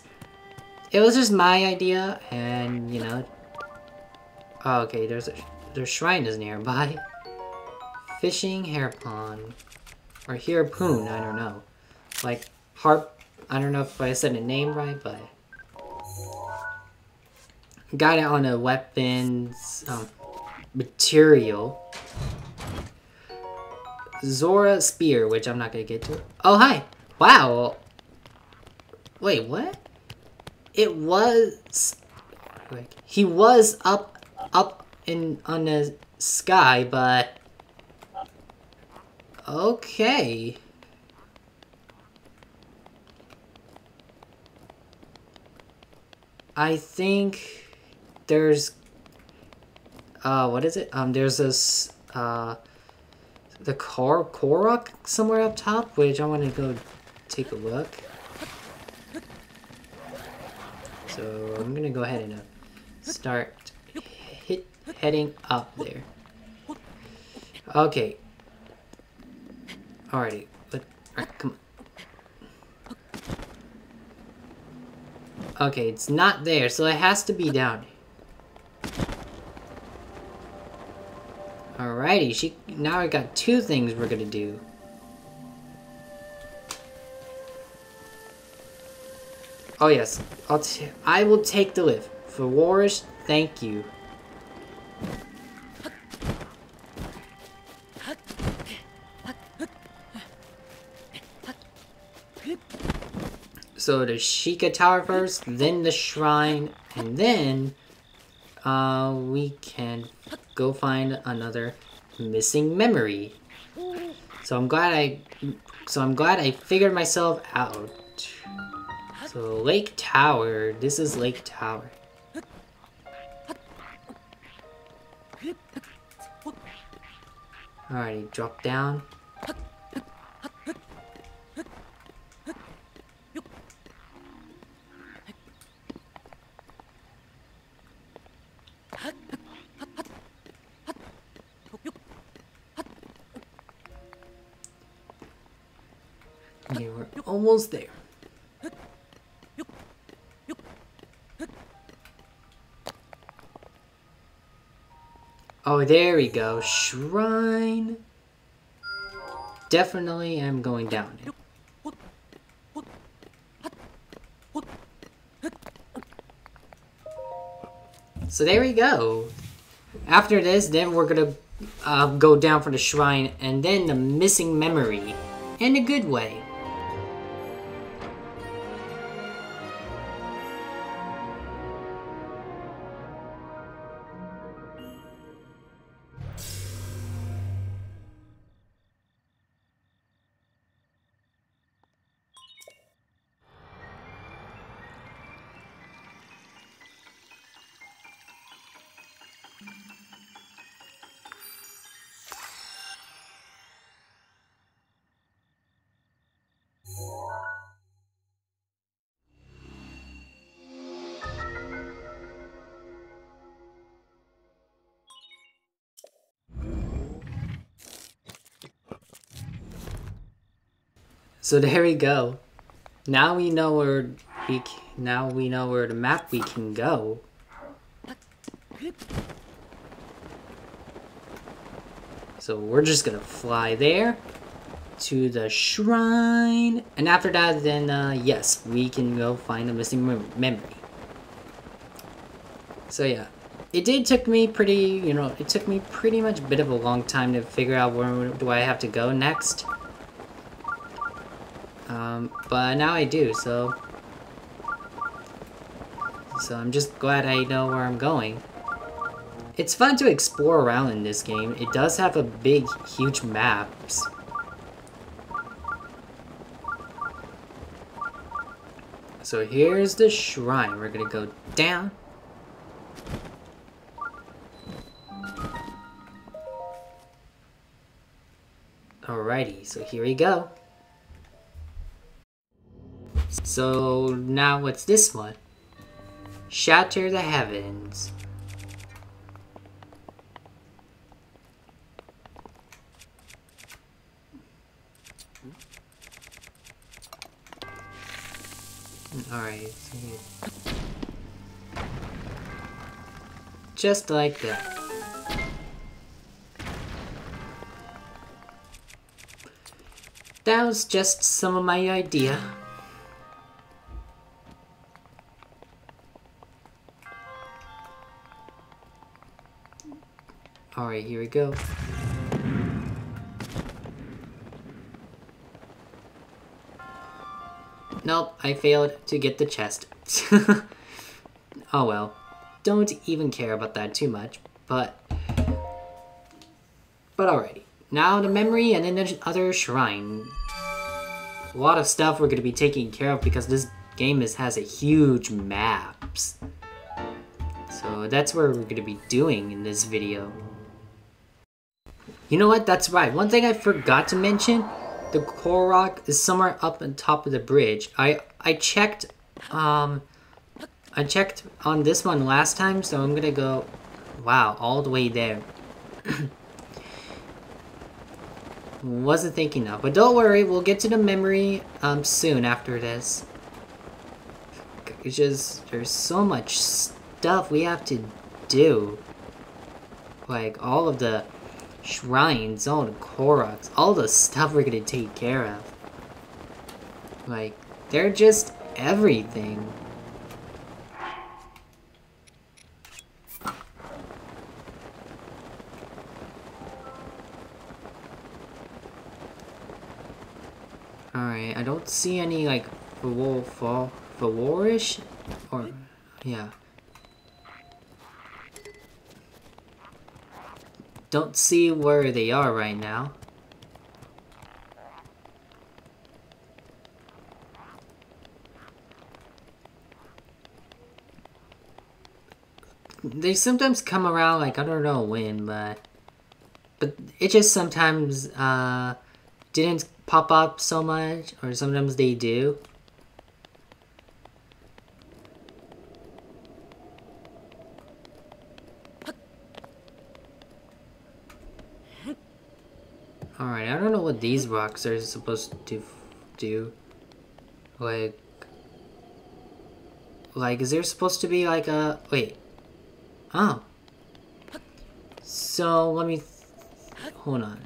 It was just my idea, and, you know, oh, okay, there's a, there's shrine is nearby. Fishing hairpon, or harpoon, I don't know. Like, harp, I don't know if I said the name right, but... Got it on a weapons, um, material. Zora Spear, which I'm not gonna get to. Oh, hi! Wow! Wait, what? It was... Like, he was up, up in, on the sky, but... Okay... I think there's, uh, what is it? Um, there's this, uh, the Kor Korok somewhere up top, which I want to go take a look. so I'm gonna go ahead and uh, start hit, heading up there. Okay. Alrighty, but all right, come on. Okay, it's not there, so it has to be down. Alrighty, she now I got two things we're gonna do. Oh yes, I'll t I will take the lift. For Warish, thank you. So the Sheikah Tower first, then the shrine, and then uh, we can go find another missing memory. So I'm glad I, so I'm glad I figured myself out. So Lake Tower, this is Lake Tower. Alrighty, drop down. Okay, we're almost there. Oh, there we go. Shrine. Definitely am going down it. So there we go. After this, then we're gonna uh, go down for the shrine and then the missing memory. In a good way. So there we go. Now we know where we can, now we know where the map we can go. So we're just gonna fly there to the shrine, and after that, then uh, yes, we can go find the missing mem memory. So yeah, it did took me pretty, you know, it took me pretty much a bit of a long time to figure out where do I have to go next. Um, but now I do, so... So I'm just glad I know where I'm going. It's fun to explore around in this game. It does have a big, huge maps. So here's the shrine. We're gonna go down. Alrighty, so here we go. So now what's this one? Shatter the heavens. Alright, just like that. That was just some of my idea. Alright, here we go. Nope, I failed to get the chest. Oh well. Don't even care about that too much, but... But alrighty. Now the memory and then the other shrine. A lot of stuff we're gonna be taking care of because this game is, has a huge maps. So that's what we're gonna be doing in this video. You know what? That's right. One thing I forgot to mention, the Korok is somewhere up on top of the bridge. I I checked um I checked on this one last time, so I'm gonna go, wow, all the way there. Wasn't thinking of, but don't worry, we'll get to the memory um, soon after this. It's just, there's so much stuff we have to do. Like, all of the shrines, all the Koroks, all the stuff we're gonna take care of. Like, they're just everything. Alright, I don't see any, like, Vah Warish? Or, yeah. Don't see where they are right now. They sometimes come around, like, I don't know when, but... But it just sometimes, uh... didn't pop up so much, or sometimes they do. Alright, I don't know what these rocks are supposed to do. Like... Like, is there supposed to be like a... Wait. Oh. So, let me... Th- hold on.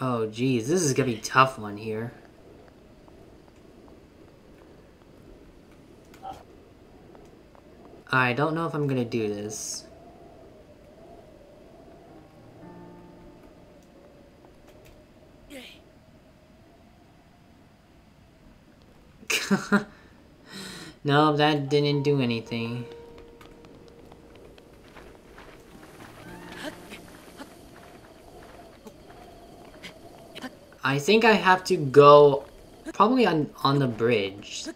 Oh geez, this is gonna be a tough one here. I don't know if I'm gonna do this. No, that didn't do anything. I think I have to go probably on, on the bridge.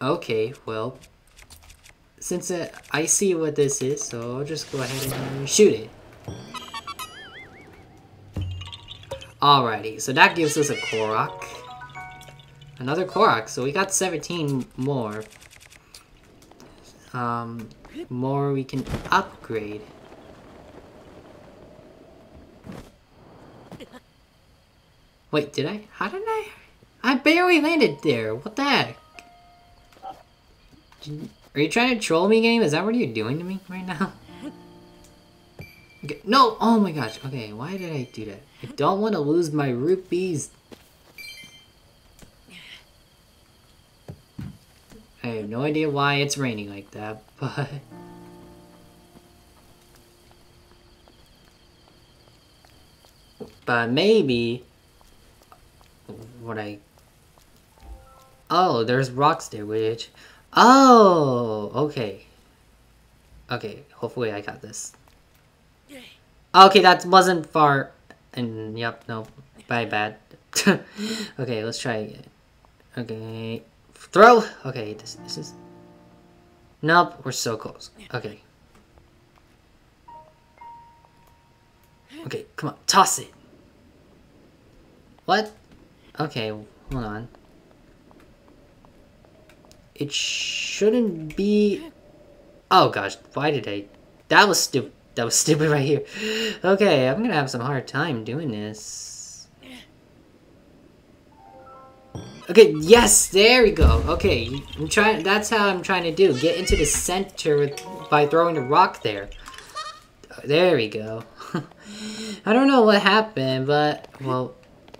Okay, well, since uh, I see what this is, so I'll just go ahead and shoot it. Alrighty, so that gives us a Korok. Another Korok, so we got seventeen more. Um, more we can upgrade. Wait, did I? How did I? I barely landed there. What the heck? Did, are you trying to troll me, game? Is that what you're doing to me right now? Okay, no! Oh my gosh. Okay, why did I do that? I don't want to lose my rupees. I have no idea why it's raining like that, but... But maybe... What I... Oh, there's rocks there, which... Oh! Okay. Okay, hopefully I got this. Okay, that wasn't far... And, yep, no. Bye, bad. Okay, let's try again. Okay... Throw! Okay, this, this is... Nope, we're so close. Okay. Okay, come on, toss it! What? Okay, hold on. It shouldn't be... Oh gosh, why did I... That was stupid. That was stupid right here. Okay, I'm gonna have some hard time doing this. Okay, yes, there we go. Okay, I'm trying. That's how I'm trying to do. Get into the center with, by throwing the rock there. There we go. I don't know what happened, but well,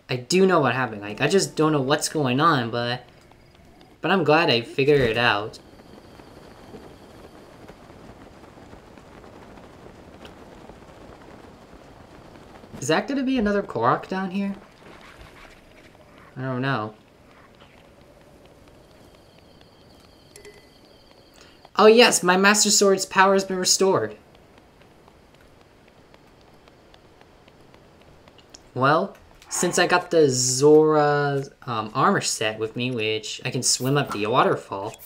I do know what happened. Like I just don't know what's going on, but but I'm glad I figured it out. Is that gonna be another Korok down here? I don't know. Oh yes, my Master Sword's power has been restored. Well, since I got the Zora um, armor set with me, which I can swim up the waterfall.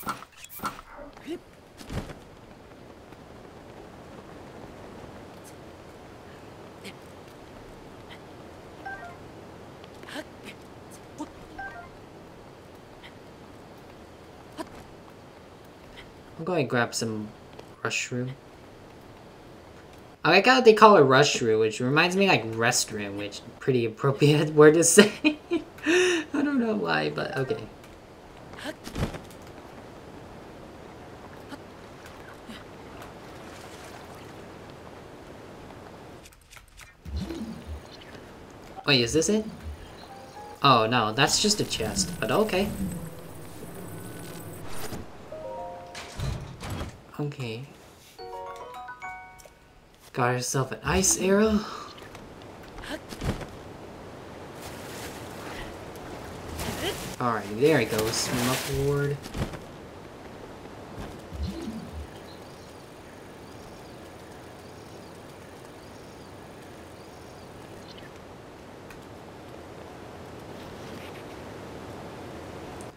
I'm going to grab some rushroom. I got, they call it rushroom, which reminds me like restroom, which is a pretty appropriate word to say. I don't know why, but okay. Wait, is this it? Oh no, that's just a chest, but okay. Okay. Got herself an ice arrow. Alright, there it goes. Swim upward.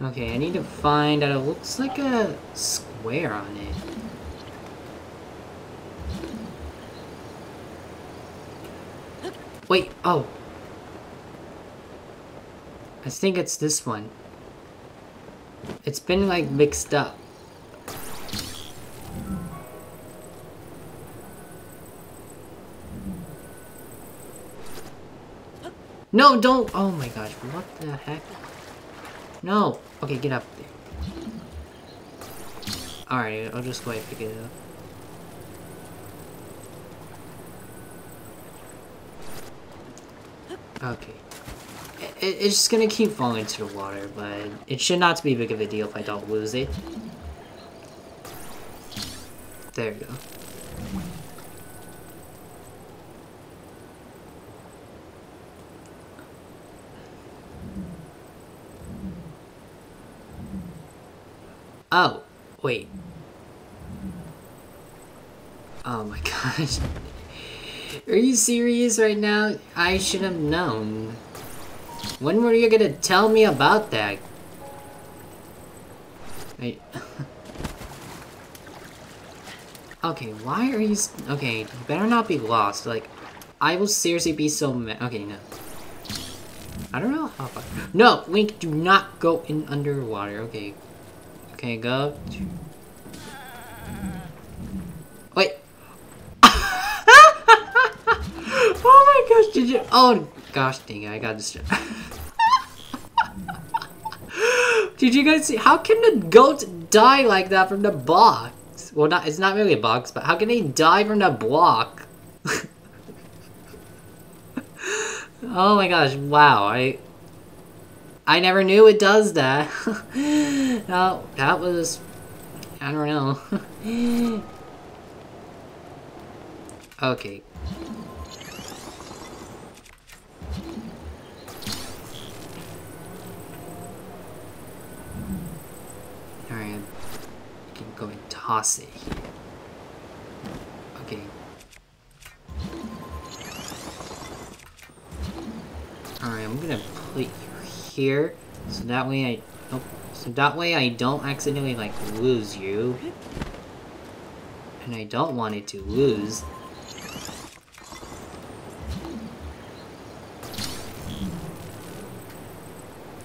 Okay, I need to find out. It looks like a square on it. Wait, oh. I think it's this one. It's been like mixed up. No, don't. Oh my gosh, what the heck? No. Okay, get up there. Alright, I'll just go ahead and pick it up. Okay. It, it, it's just gonna keep falling into the water, but it should not be big of a deal if I don't lose it. There we go. Oh, wait. Oh my gosh. Are you serious right now? I should have known. When were you gonna tell me about that? Wait. Okay, why are you... Okay, you better not be lost. Like, I will seriously be so mad. Okay, no. I don't know how far... No, Link, do not go in underwater. Okay. Okay, go. Wait. Oh my gosh, did you? Oh gosh, dang it, I got distracted. Did you guys see? How can the goat die like that from the box? Well, not, it's not really a box, but how can they die from the block? Oh my gosh, wow, I... I never knew it does that. No, that was... I don't know. Okay. Alright, I can go and toss it here. Okay. Alright, I'm gonna put you here, so that way I, oh, so that way I don't accidentally like lose you, and I don't want it to lose.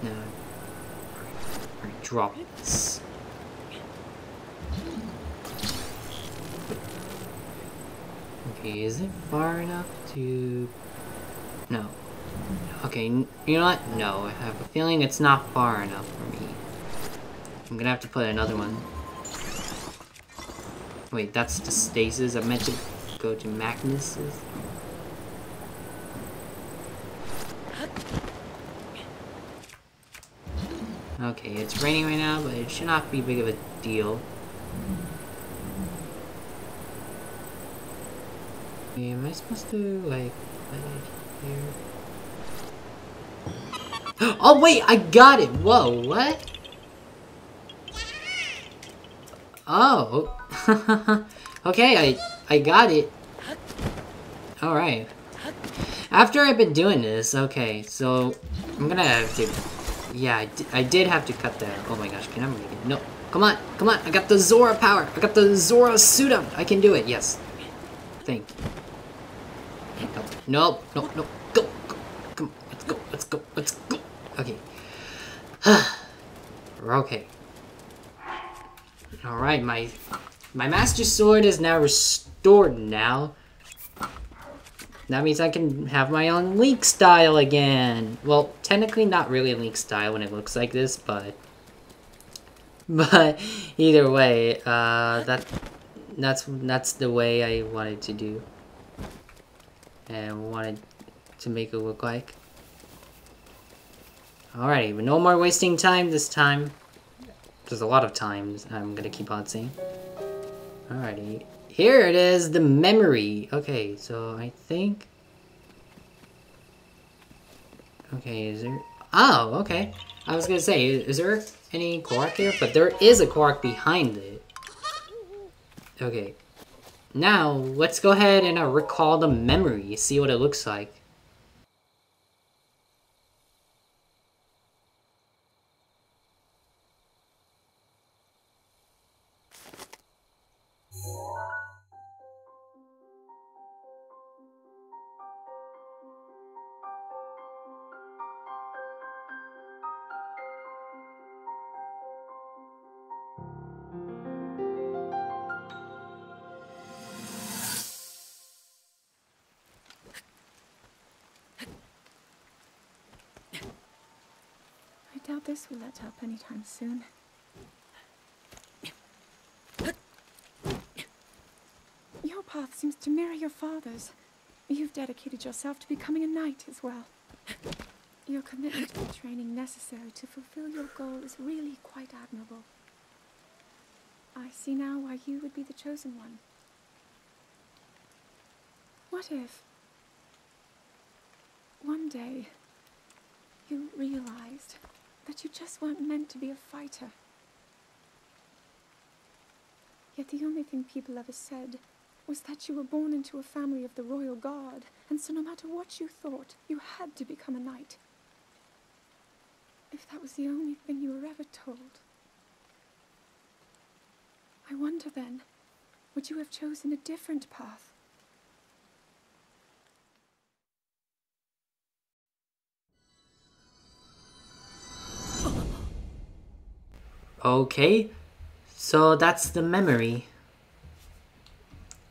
No, or drop this. Okay, is it far enough to? No. Okay, you know what? No, I have a feeling it's not far enough for me. I'm gonna have to put another one. Wait, that's the stasis. I meant to go to Magnus's. Okay, it's raining right now, but it should not be big of a deal. Okay, am I supposed to, like, put it here? Oh wait, I got it! Whoa, what? Oh. Okay, I I got it. Alright. After I've been doing this, okay, so I'm gonna have to, yeah, I, d I did have to cut that. Oh my gosh, can I make it? No, come on, come on, I got the Zora power, I got the Zora suit up, I can do it, yes. Thank you. No, no, no, no. Go, go, come on, let's go, let's go, let's go. Okay. We're okay. Alright, my, my Master Sword is now restored now. That means I can have my own Link style again. Well, technically not really Link style when it looks like this, but... But either way, uh, that, that's, that's the way I wanted to do. And wanted to make it look like. Alrighty, but no more wasting time this time. There's a lot of times I'm gonna keep on saying. Alrighty. Here it is, the memory. Okay, so I think... Okay, is there... Oh, okay. I was gonna say, is there any Korok here? But there is a Korok behind it. Okay. Now, let's go ahead and uh, recall the memory, see what it looks like. I doubt this will let up anytime soon. Your path seems to mirror your father's. You've dedicated yourself to becoming a knight as well. Your commitment to the training necessary to fulfill your goal is really quite admirable. I see now why you would be the chosen one. What if... one day... you realized... that you just weren't meant to be a fighter. Yet the only thing people ever said was that you were born into a family of the royal guard, and so no matter what you thought, you had to become a knight. If that was the only thing you were ever told, I wonder then, would you have chosen a different path? Okay, so that's the memory.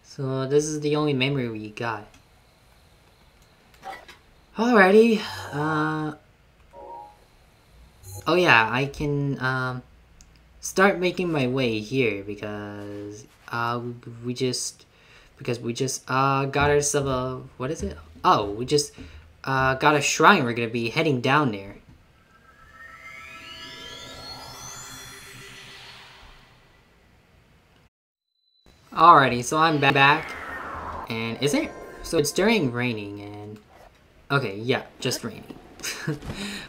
So this is the only memory we got. Alrighty. Uh, oh yeah, I can um, start making my way here because uh, we just because we just uh, got ourselves a what is it? Oh, we just uh, got a shrine. We're gonna be heading down there. Alrighty, so I'm back, and is it? So it's during raining, and okay, yeah, just raining.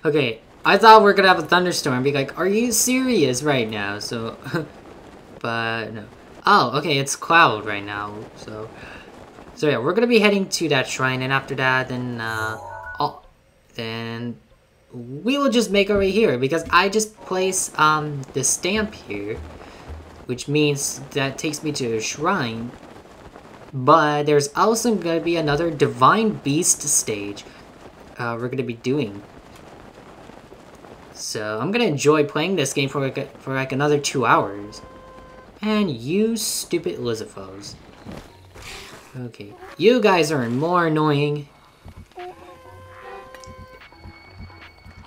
Okay, I thought we we're gonna have a thunderstorm. Be like, are you serious right now? So, but no. Oh, okay, it's cloud right now. So, so yeah, we're gonna be heading to that shrine, and after that, then, uh, oh, then we will just make our way here because I just place um the stamp here. Which means that takes me to a shrine. But there's also going to be another Divine Beast stage uh, we're going to be doing. So I'm going to enjoy playing this game for like, for like another two hours. And you stupid Lizophos. Okay, you guys are more annoying.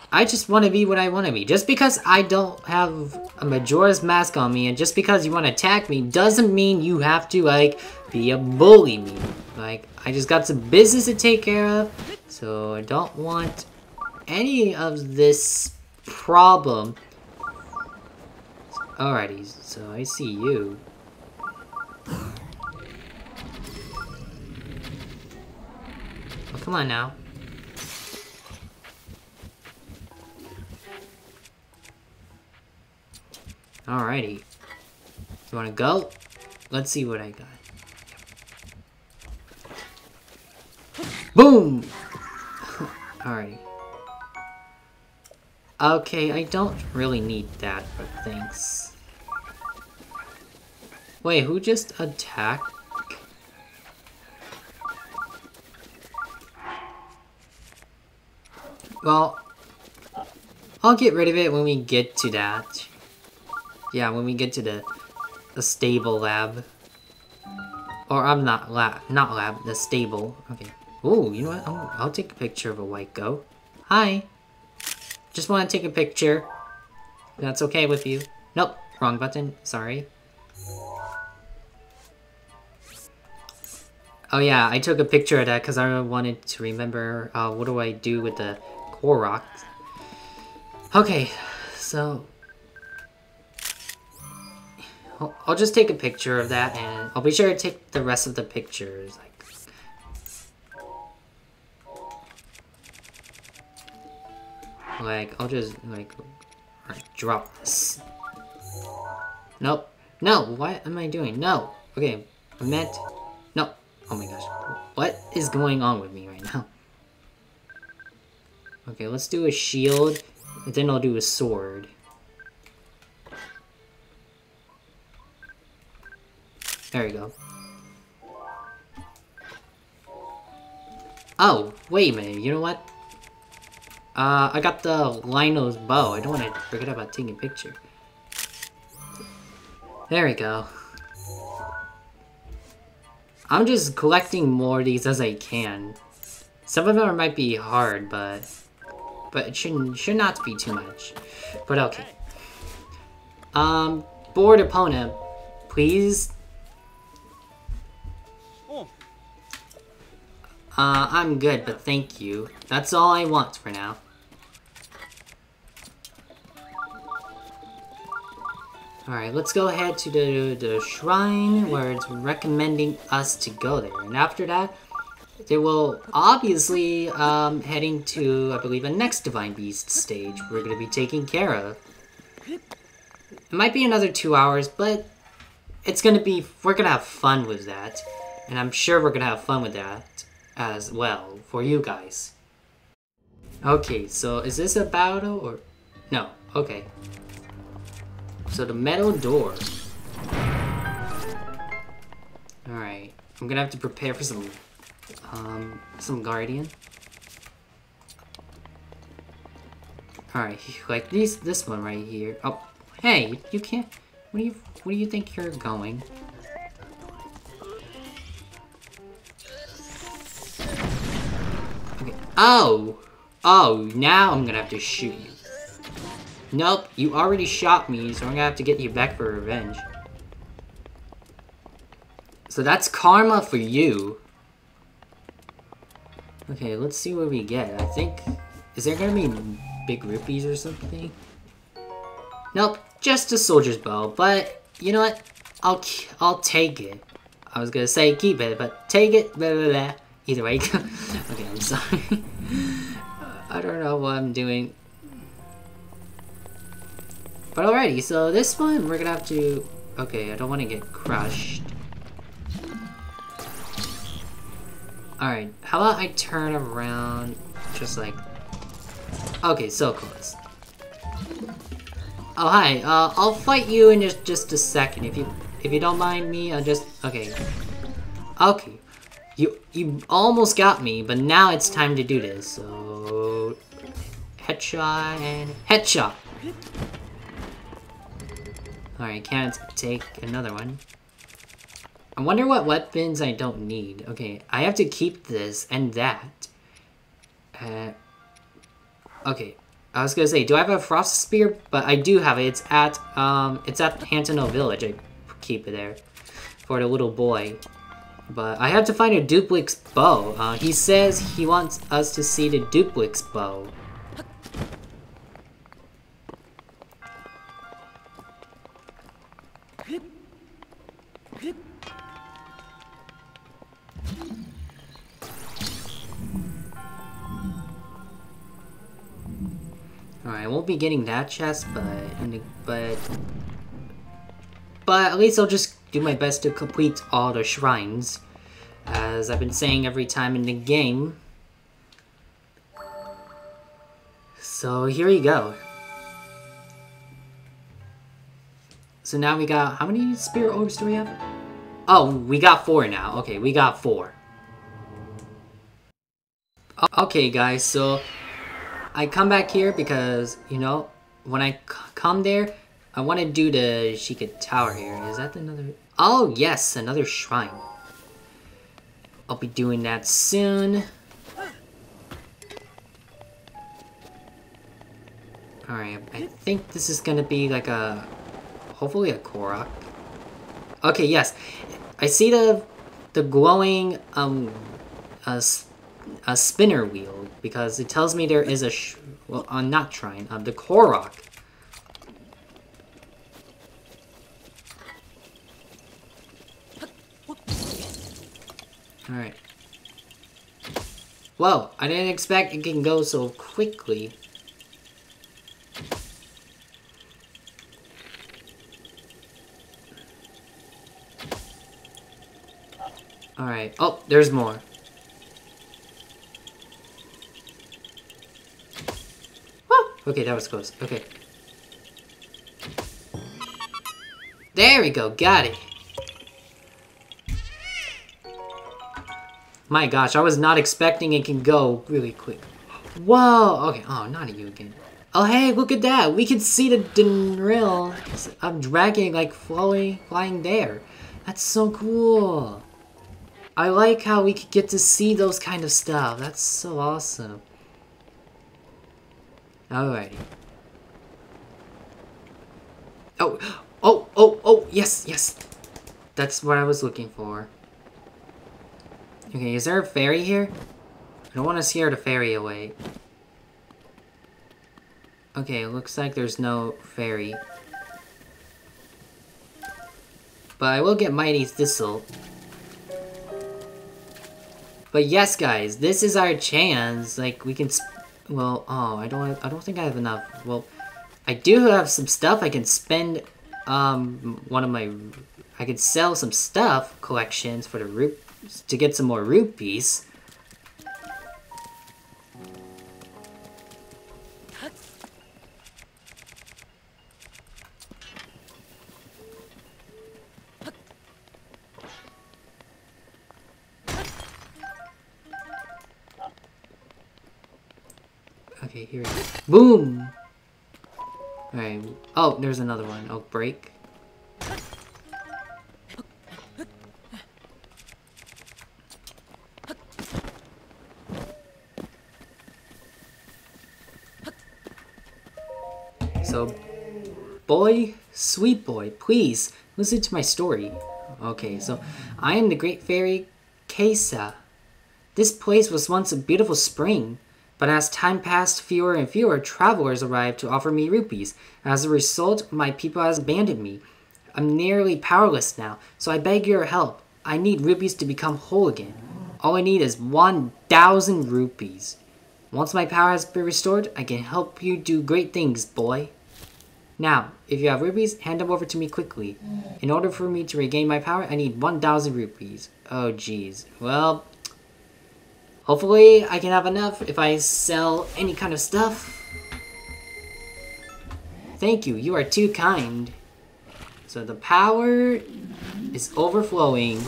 I just want to be what I want to be. Just because I don't have a Majora's Mask on me, and just because you want to attack me, doesn't mean you have to, like, be a bully me. Like, I just got some business to take care of, so I don't want any of this problem. Alrighty, so I see you. Oh, come on now. Alrighty. You wanna go? Let's see what I got. Boom! Ikari. Okay, I don't really need that, but thanks. Wait, who just attacked? Well, I'll get rid of it when we get to that. Yeah, when we get to the, the stable lab. Or I'm not lab, not lab, the stable. Okay. Ooh, you know what? I'll, I'll take a picture of a white go. Hi. Just want to take a picture. That's okay with you. Nope, wrong button. Sorry. Oh yeah, I took a picture of that because I wanted to remember uh, what do I do with the Koroks. Okay, so... I'll, I'll just take a picture of that and I'll be sure to take the rest of the pictures. Like, like I'll just, like, drop this. Nope. No, what am I doing? No. Okay, I meant... No. Oh my gosh. What is going on with me right now? Okay, let's do a shield, and then I'll do a sword. There we go. Oh, wait a minute. You know what? Uh, I got the Lino's bow. I don't want to forget about taking a picture. There we go. I'm just collecting more of these as I can. Some of them might be hard, but but it shouldn't should not be too much. But okay. Um, board opponent, please. Uh, I'm good, but thank you. That's all I want for now. Alright, let's go ahead to the, the shrine where it's recommending us to go there. And after that, they will obviously um, heading to, I believe, the next Divine Beast stage we're going to be taking care of. It might be another two hours, but it's going to be, we're going to have fun with that. And I'm sure we're going to have fun with that as well for you guys. Okay, so is this a battle or? No, okay. So the metal door. Alright, I'm gonna have to prepare for some, um, some guardian. Alright, like this, this one right here. Oh, hey, you can't, what do you, what do you think you're going? Okay. Oh! Oh, now I'm gonna have to shoot you. Nope, you already shot me, so I'm gonna have to get you back for revenge. So that's karma for you. Okay, let's see what we get. I think... Is there gonna be big rupees or something? Nope, just a soldier's bow, but... You know what? I'll I'll take it. I was gonna say keep it, but take it, blah blah blah. Either way, okay, I'm sorry. I don't know what I'm doing. But alrighty, so this one we're gonna have to... Okay, I don't want to get crushed. Alright, how about I turn around just like... Okay, so close. Oh, hi. Uh, I'll fight you in just, just a second. If you if you don't mind me, I'll just... Okay. Okay. You, you almost got me, but now it's time to do this. So... Headshot and... Headshot! Alright, can't take another one. I wonder what weapons I don't need. Okay, I have to keep this and that. Uh, okay, I was gonna say, do I have a frost spear? But I do have it. It's at um, it's at Hanok Village. I keep it there for the little boy. But I have to find a Duplix bow. Uh, he says he wants us to see the Duplix bow. Alright, I won't be getting that chest, but but but at least I'll just do my best to complete all the shrines, as I've been saying every time in the game. So here you go. So now we got, how many spirit orbs do we have? Oh, we got four now. Okay, we got four. Okay guys, so I come back here because, you know, when I come there, I want to do the Sheikah Tower here. Is that another? Oh yes, another shrine. I'll be doing that soon. Alright, I think this is gonna be like a, hopefully a Korok. Okay, yes. I see the the glowing um a, a spinner wheel because it tells me there is a sh well I'm uh, not trying um the Korok. All right. Whoa! I didn't expect it can go so quickly. Alright, oh, there's more. Woo! Okay, that was close, okay. There we go, got it! My gosh, I was not expecting it can go really quick. Whoa! Okay, oh, not you again. Oh hey, look at that! We can see the drill. I'm dragging, like, flying, flying there. That's so cool! I like how we could get to see those kind of stuff. That's so awesome. Alrighty. Oh, oh, oh, oh, yes, yes. That's what I was looking for. Okay, is there a fairy here? I don't want to scare the fairy away. Okay, it looks like there's no fairy. But I will get Mighty Thistle. But yes, guys, this is our chance. Like we can, sp well, oh, I don't, I don't think I have enough. Well, I do have some stuff I can spend. Um, one of my, I could sell some stuff collections for the root to get some more rupees. Okay, here we go. Boom! Alright. Oh, there's another one. Oh, break. So, boy, sweet boy, please listen to my story. Okay, so I am the great fairy Kesa. This place was once a beautiful spring. But as time passed, fewer and fewer travelers arrived to offer me rupees. As a result, my people has abandoned me. I'm nearly powerless now, so I beg your help. I need rupees to become whole again. All I need is one thousand rupees. Once my power has been restored, I can help you do great things, boy. Now, if you have rupees, hand them over to me quickly. In order for me to regain my power, I need one thousand rupees. Oh, jeez. Well... hopefully, I can have enough if I sell any kind of stuff. Thank you, you are too kind. So the power is overflowing.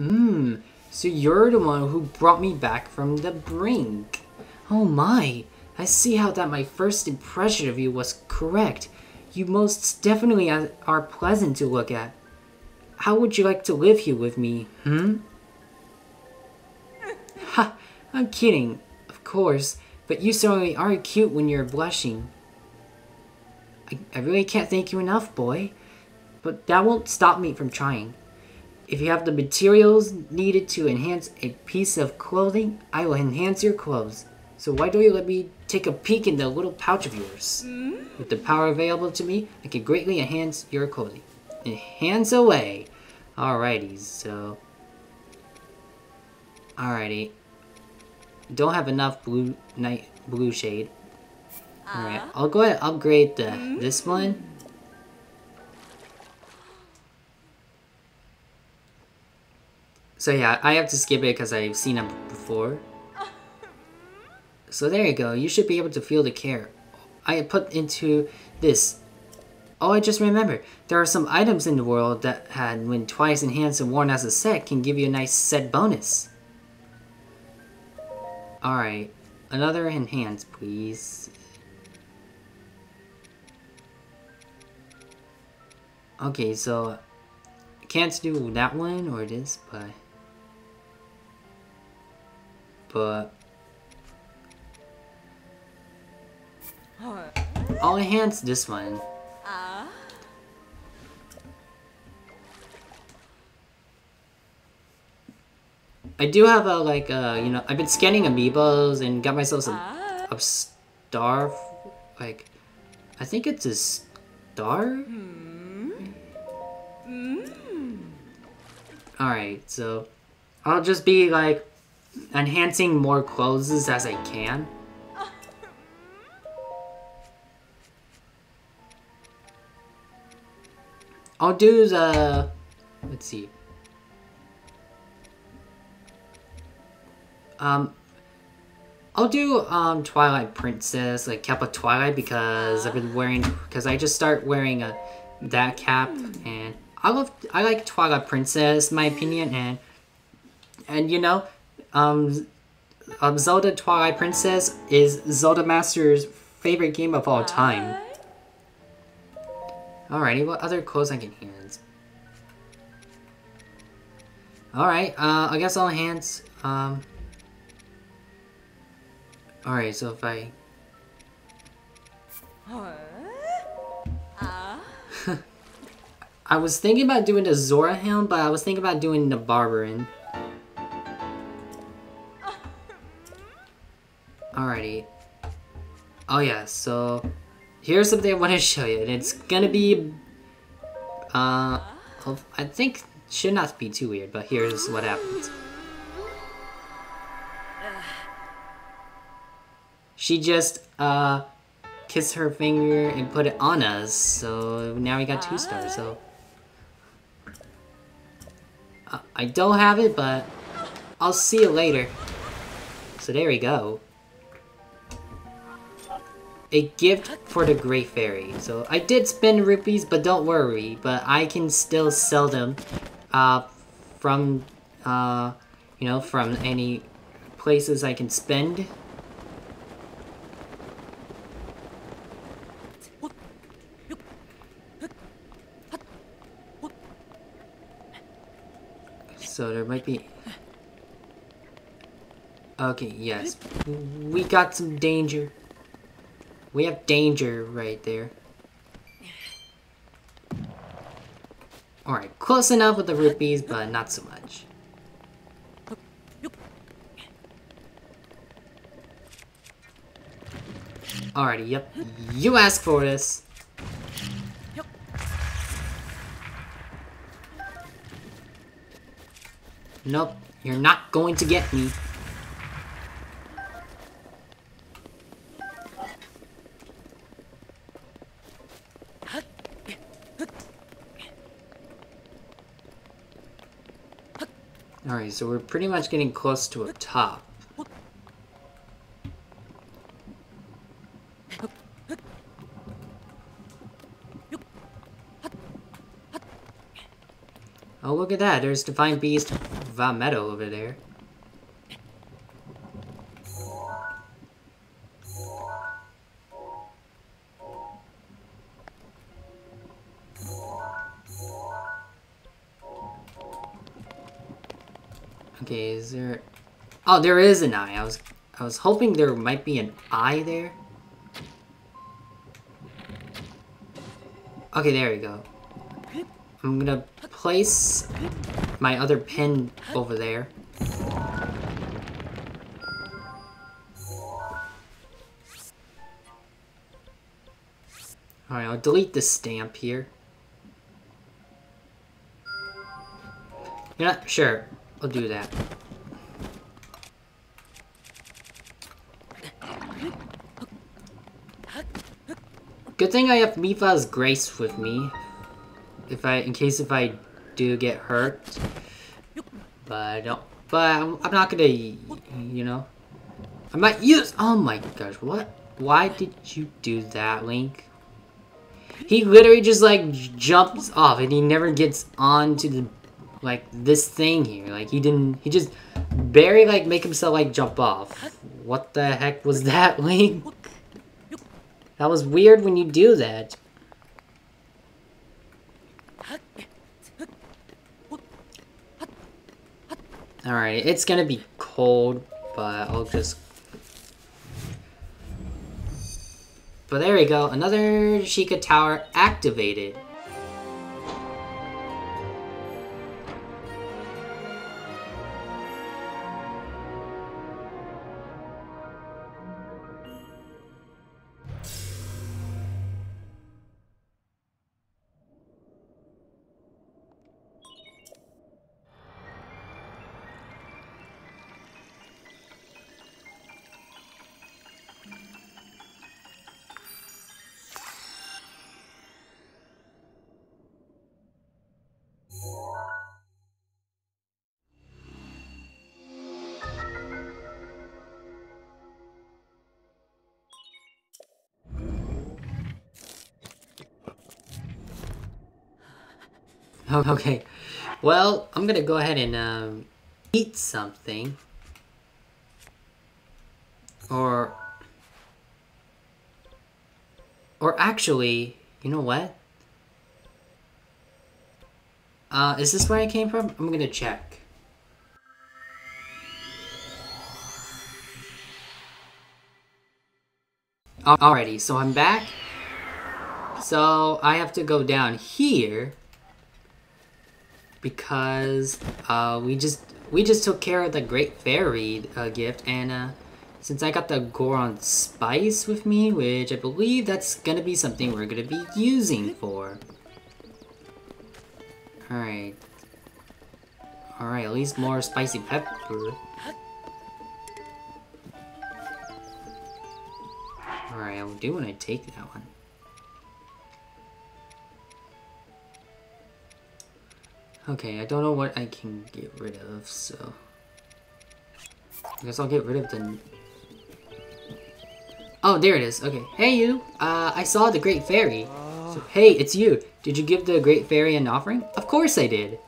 Mmm, so you're the one who brought me back from the brink. Oh my, I see how that my first impression of you was correct. You most definitely are pleasant to look at. How would you like to live here with me, hmm? Ha, I'm kidding, of course, but you certainly are cute when you're blushing. I, I really can't thank you enough, boy, but that won't stop me from trying. If you have the materials needed to enhance a piece of clothing, I will enhance your clothes. So why don't you let me take a peek in the little pouch of yours? Mm? With the power available to me, I can greatly enhance your clothing. Enhance away! Alrighty, so... Alrighty. Don't have enough blue night blue shade. Alright, I'll go ahead and upgrade the this one. So yeah, I have to skip it because I've seen it before. So there you go, you should be able to feel the care. I put into this. Oh, I just remembered. There are some items in the world that had when twice enhanced and worn as a set can give you a nice set bonus. Alright, another enhance, please. Okay, so I can't do that one or this, but but I'll enhance this one. Uh. I do have a like a you know I've been scanning amiibos and got myself a, uh. a star, like I think it's a star. Hmm. Alright, so I'll just be like enhancing more clothes as I can. I'll do the, let's see. Um, I'll do um Twilight Princess, like cap of Twilight, because I've been wearing, because I just start wearing a that cap and. I love, I like Twilight Princess, my opinion, and, and you know, um, um, Zelda Twilight Princess is Zelda Master's favorite game of all time. Alrighty, what other clothes I can enhance? Alright, uh, I guess I'll enhance, um, alright, so if I... I was thinking about doing the Zora helm, but I was thinking about doing the Barbarian. Alrighty. Oh yeah, so here's something I want to show you, and it's gonna be, uh, I think should not be too weird, but here's what happens. She just, uh, kissed her finger and put it on us, so now we got two stars, so. I don't have it, but I'll see you later. So there we go. A gift for the Grey Fairy. So I did spend rupees, but don't worry. But I can still sell them uh, from, uh, you know, from any places I can spend. So there might be... Okay, yes. We got some danger. We have danger right there. Alright, close enough with the rupees, but not so much. Alrighty, yep. You asked for this. Nope, you're not going to get me. Alright, so we're pretty much getting close to a top. Oh, look at that, there's Divine Beast Vah Medoh over there. Okay, is there... Oh, there is an eye. I was I was hoping there might be an eye there. Okay, there we go. I'm gonna place my other pin over there. Alright, I'll delete this stamp here. Yeah, sure. We'll do that. Good thing I have Mifa's Grace with me. If I, in case if I do get hurt. But I don't. But I'm, I'm not gonna, you know. I might use. Oh my gosh! What? Why did you do that, Link? He literally just like jumps off, and he never gets onto the like this thing here. Like he didn't. He just barely like make himself like jump off. What the heck was that, Link? That was weird when you do that. Alright, it's gonna be cold, but I'll just... But there we go, another Sheikah Tower activated. Okay, well, I'm gonna go ahead and um, eat something. Or... Or actually, you know what? Uh, is this where I came from? I'm gonna check. Alrighty, so I'm back. So, I have to go down here. Because uh, we just we just took care of the Great Fairy uh, gift, and uh, since I got the Goron Spice with me, which I believe that's gonna be something we're gonna be using for. All right, all right, at least more spicy pepper. All right, I do want to take that one. Okay, I don't know what I can get rid of, so... I guess I'll get rid of the... Oh, there it is. Okay. Hey, you! Uh, I saw the Great Fairy. So, hey, it's you. Did you give the Great Fairy an offering? Of course I did.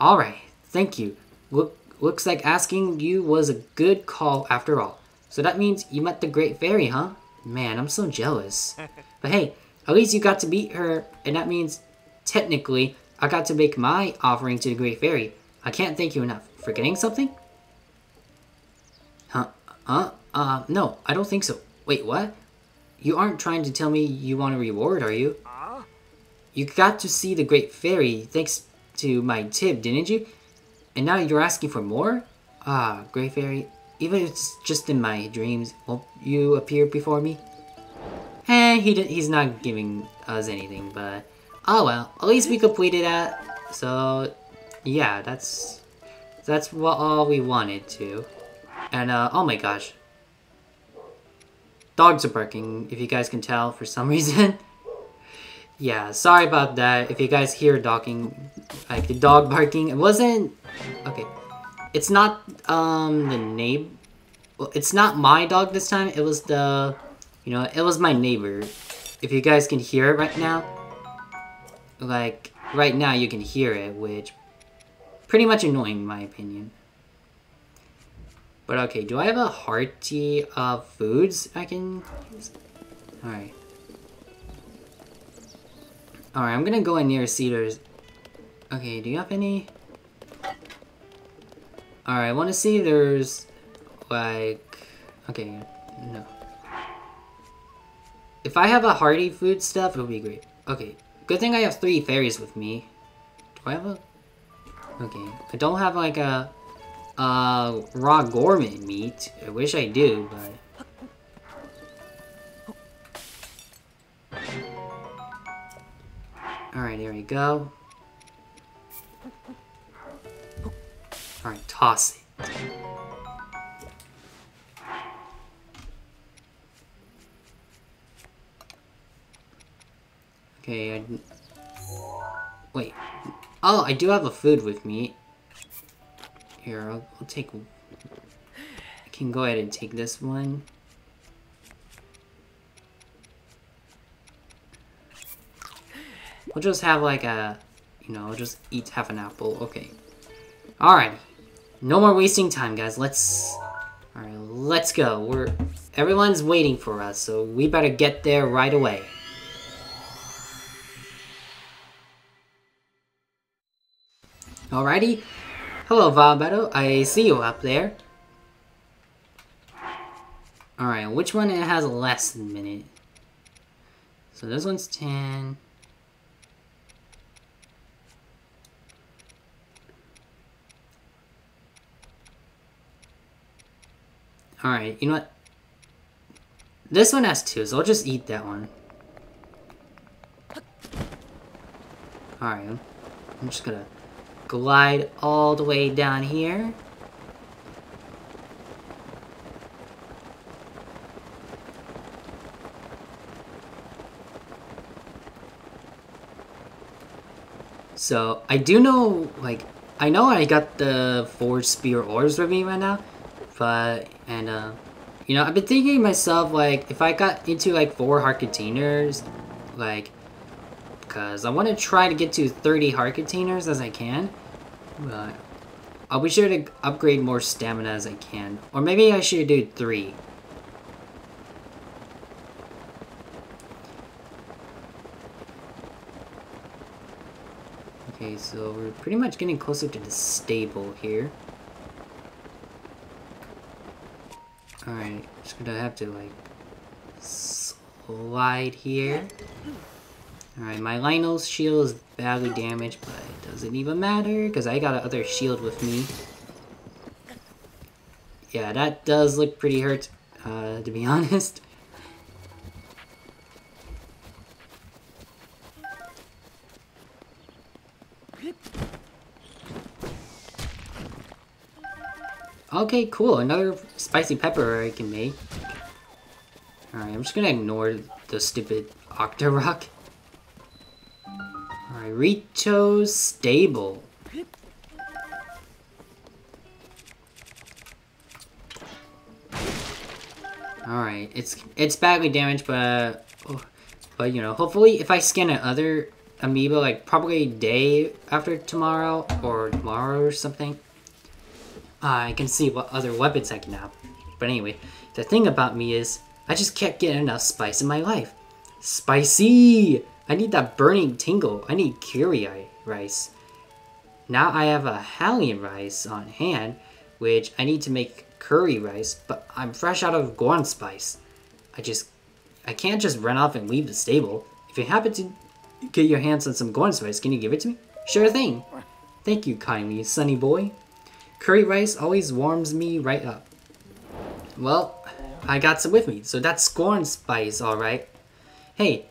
Alright, thank you. Look, looks like asking you was a good call after all. So that means you met the Great Fairy, huh? Man, I'm so jealous. But hey, at least you got to meet her, and that means, technically, I got to make my offering to the Great Fairy. I can't thank you enough. Forgetting something? Huh? Huh? Uh, no, I don't think so. Wait, what? You aren't trying to tell me you want a reward, are you? You got to see the Great Fairy thanks to my tip, didn't you? And now you're asking for more? Ah, Great Fairy, even if it's just in my dreams, won't you appear before me? Eh, he did, he's not giving us anything, but... Oh well, at least we completed that, so yeah, that's that's what all we wanted to. And uh, oh my gosh, dogs are barking, if you guys can tell for some reason. Yeah, sorry about that, if you guys hear dogging, like the dog barking, it wasn't, okay, it's not um, the name, well, it's not my dog this time, it was the, you know, it was my neighbor, if you guys can hear it right now. Like, right now you can hear it, which... Pretty much annoying, in my opinion. But okay, do I have a hearty of foods I can use? Alright. Alright, I'm gonna go in near Cedars. Okay, do you have any? Alright, I wanna see if there's... Like... Okay, no. If I have a hearty food stuff, it'll be great. Okay. Good thing I have three fairies with me. Do I have a... Okay. I don't have like a... Uh, raw gourmet meat. I wish I do, but... Alright, there we go. Alright, toss it. Okay, I... Wait. Oh, I do have a food with me. Here, I'll, I'll take... I can go ahead and take this one. We'll just have like a... You know, I'll just eat half an apple. Okay. Alrighty. No more wasting time, guys. Let's... Alright, let's go. We're... Everyone's waiting for us, so we better get there right away. Alrighty. Hello, Vah Medoh. I see you up there. Alright, which one it has less than a minute? So this one's ten. Alright, you know what? This one has two, so I'll just eat that one. Alright, I'm just gonna glide all the way down here. So, I do know, like, I know I got the forged spear ores with me right now, but, and, uh, you know, I've been thinking to myself, like, if I got into, like, four heart containers, like, because I want to try to get to thirty heart containers as I can, but I'll be sure to upgrade more stamina as I can, or maybe I should do three. Okay, so we're pretty much getting closer to the stable here. Alright, just gonna have to like slide here. Alright, my Lionel's shield is badly damaged, but it doesn't even matter because I got another shield with me. Yeah, that does look pretty hurt, uh, to be honest. Okay, cool. Another spicy pepper I can make. Alright, I'm just gonna ignore the stupid Octorok. Alright, Rito's stable. Alright, it's it's badly damaged, but oh, but you know, hopefully if I scan another amiibo, like probably day after tomorrow or tomorrow or something, Uh, I can see what other weapons I can have. But anyway, the thing about me is, I just can't get enough spice in my life. Spicy! I need that burning tingle. I need curry rice. Now I have a Hallian rice on hand, which I need to make curry rice, but I'm fresh out of Goron spice. I just, I can't just run off and leave the stable. If you happen to get your hands on some Goron spice, can you give it to me? Sure thing. Thank you kindly, sunny boy. Curry rice always warms me right up. Well, I got some with me, so that's Goron spice, alright. Hey,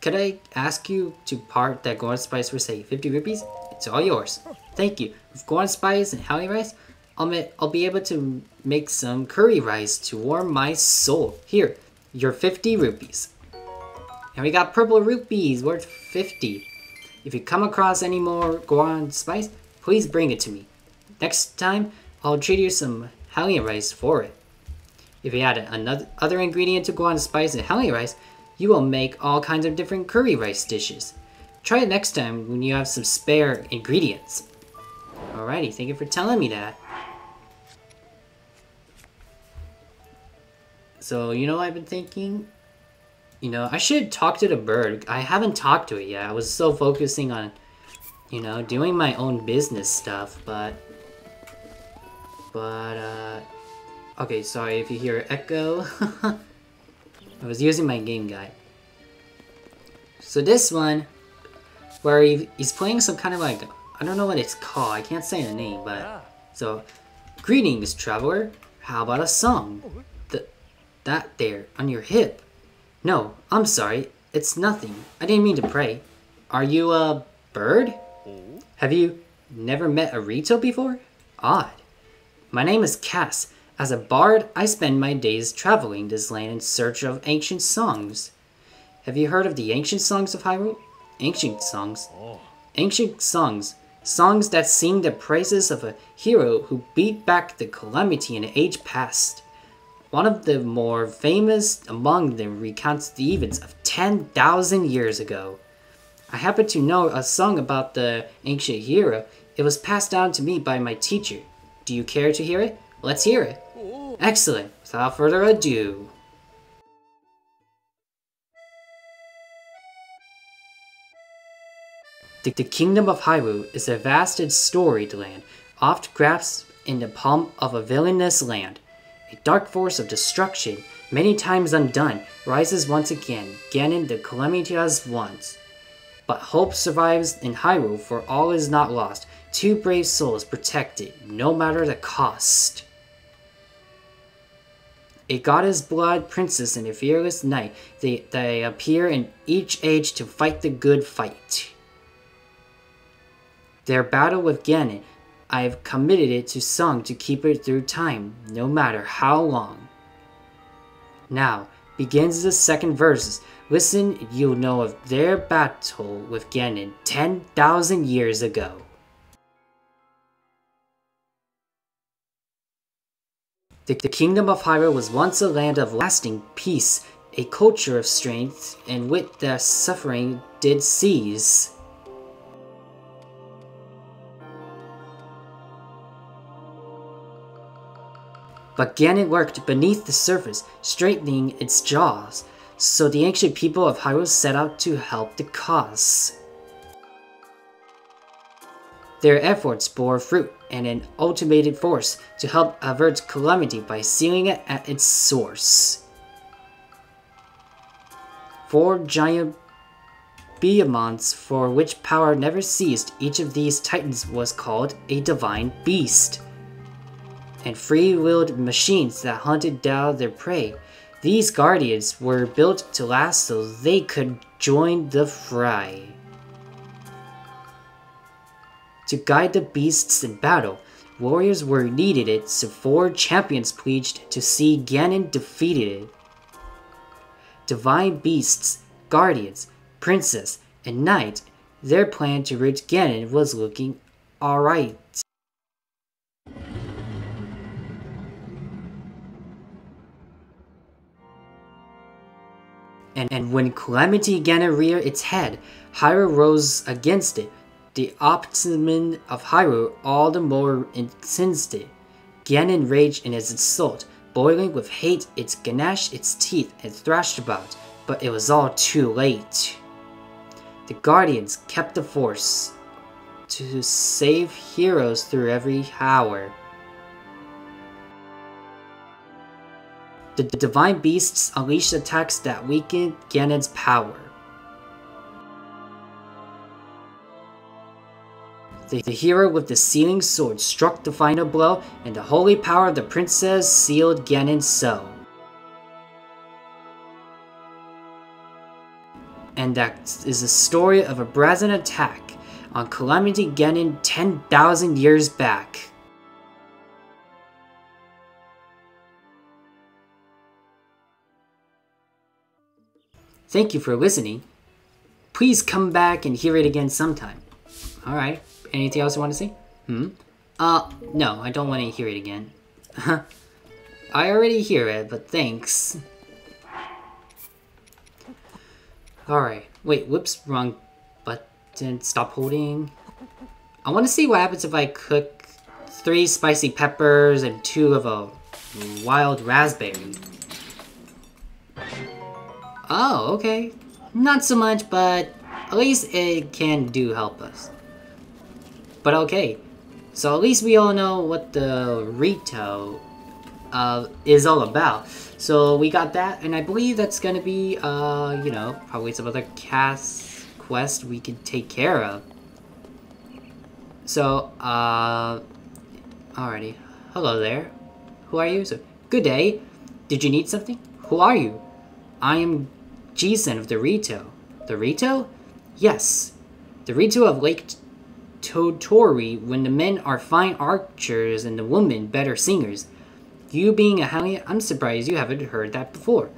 could I ask you to part that Goron spice for, say, fifty rupees? It's all yours. Thank you. With Goron spice and Hallian rice, I'll, I'll be able to make some curry rice to warm my soul. Here, your fifty rupees. And we got purple rupees worth fifty. If you come across any more Goron spice, please bring it to me. Next time, I'll treat you some Hallian rice for it. If you add another other ingredient to Goron spice and Hallian rice, you will make all kinds of different curry rice dishes. Try it next time when you have some spare ingredients. Alrighty, thank you for telling me that. So, you know what I've been thinking? You know, I should talk to the bird. I haven't talked to it yet. I was so focusing on, you know, doing my own business stuff, but... But, uh... okay, sorry if you hear echo. I was using my game guide. So this one, where he, he's playing some kind of like... I don't know what it's called, I can't say the name, but... So, greetings, traveler. How about a song? The, that there, on your hip. No, I'm sorry, it's nothing. I didn't mean to pray. Are you a bird? Have you never met a Rito before? Odd. My name is Cass. As a bard, I spend my days traveling this land in search of ancient songs. Have you heard of the ancient songs of Hyrule? Ancient songs. Ancient songs. Songs that sing the praises of a hero who beat back the calamity in an age past. One of the more famous among them recounts the events of ten thousand years ago. I happen to know a song about the ancient hero. It was passed down to me by my teacher. Do you care to hear it? Let's hear it. Excellent. Without further ado. The, the Kingdom of Hyrule is a vast and storied land, oft grasped in the palm of a villainous land. A dark force of destruction, many times undone, rises once again. Ganon the Calamitous once. But hope survives in Hyrule, for all is not lost. Two brave souls protect it, no matter the cost. A goddess blood princess and a fearless knight, they, they appear in each age to fight the good fight. Their battle with Ganon, I have committed it to song to keep it through time, no matter how long. Now begins the second verses. Listen, you'll know of their battle with Ganon ten thousand years ago. The, the Kingdom of Hyrule was once a land of lasting peace, a culture of strength, and with their suffering did cease. But Ganon lurked beneath the surface, straightening its jaws, so the ancient people of Hyrule set out to help the cause. Their efforts bore fruit, and an ultimated force to help avert calamity by sealing it at its source. Four giant behemoths for which power never ceased, each of these titans was called a divine beast, and free-willed machines that hunted down their prey. These guardians were built to last so they could join the fray. To guide the beasts in battle, warriors were needed it, so four champions pledged to see Ganon defeated. Divine beasts, guardians, princess, and knight, their plan to reach Ganon was looking alright. And, and when Calamity Ganon reared its head, Hyrule rose against it. The optimism of Hyrule all the more incensed it. Ganon raged in his assault, boiling with hate, it gnashed its teeth and thrashed about, but it was all too late. The guardians kept the force to save heroes through every hour. The divine beasts unleashed attacks that weakened Ganon's power. The, the hero with the sealing sword struck the final blow, and the holy power of the princess sealed Ganon's soul. And that is the story of a brazen attack on Calamity Ganon ten thousand years back. Thank you for listening. Please come back and hear it again sometime. Alright. Anything else you want to see? Hmm? Uh, no, I don't want to hear it again. I already hear it, but thanks. Alright. Wait, whoops, wrong button. Stop holding. I want to see what happens if I cook three spicy peppers and two of a wild raspberry. Oh, okay. Not so much, but at least it can do help us. But okay, so at least we all know what the Rito uh, is all about. So we got that, and I believe that's gonna be, uh, you know, probably some other cast quest we can take care of. So, uh, alrighty. Hello there. Who are you? So, good day. Did you need something? Who are you? I am Jason of the Rito. The Rito? Yes. The Rito of Lake Totori when the men are fine archers and the women better singers. You being a Hallian, I'm surprised you haven't heard that before.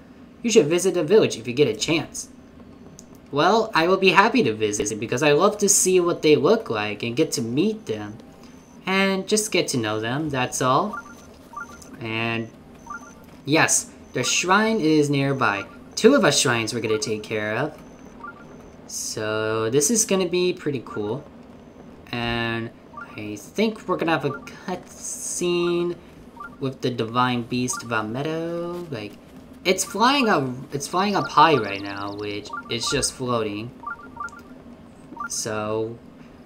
You should visit the village if you get a chance. Well, I will be happy to visit because I love to see what they look like and get to meet them. And just get to know them, that's all. And yes, the shrine is nearby. Two of us shrines we're going to take care of. So this is going to be pretty cool. And I think we're going to have a cutscene with the Divine Beast Vah Medoh. Like, it's flying up, it's flying up high right now, which it's just floating. So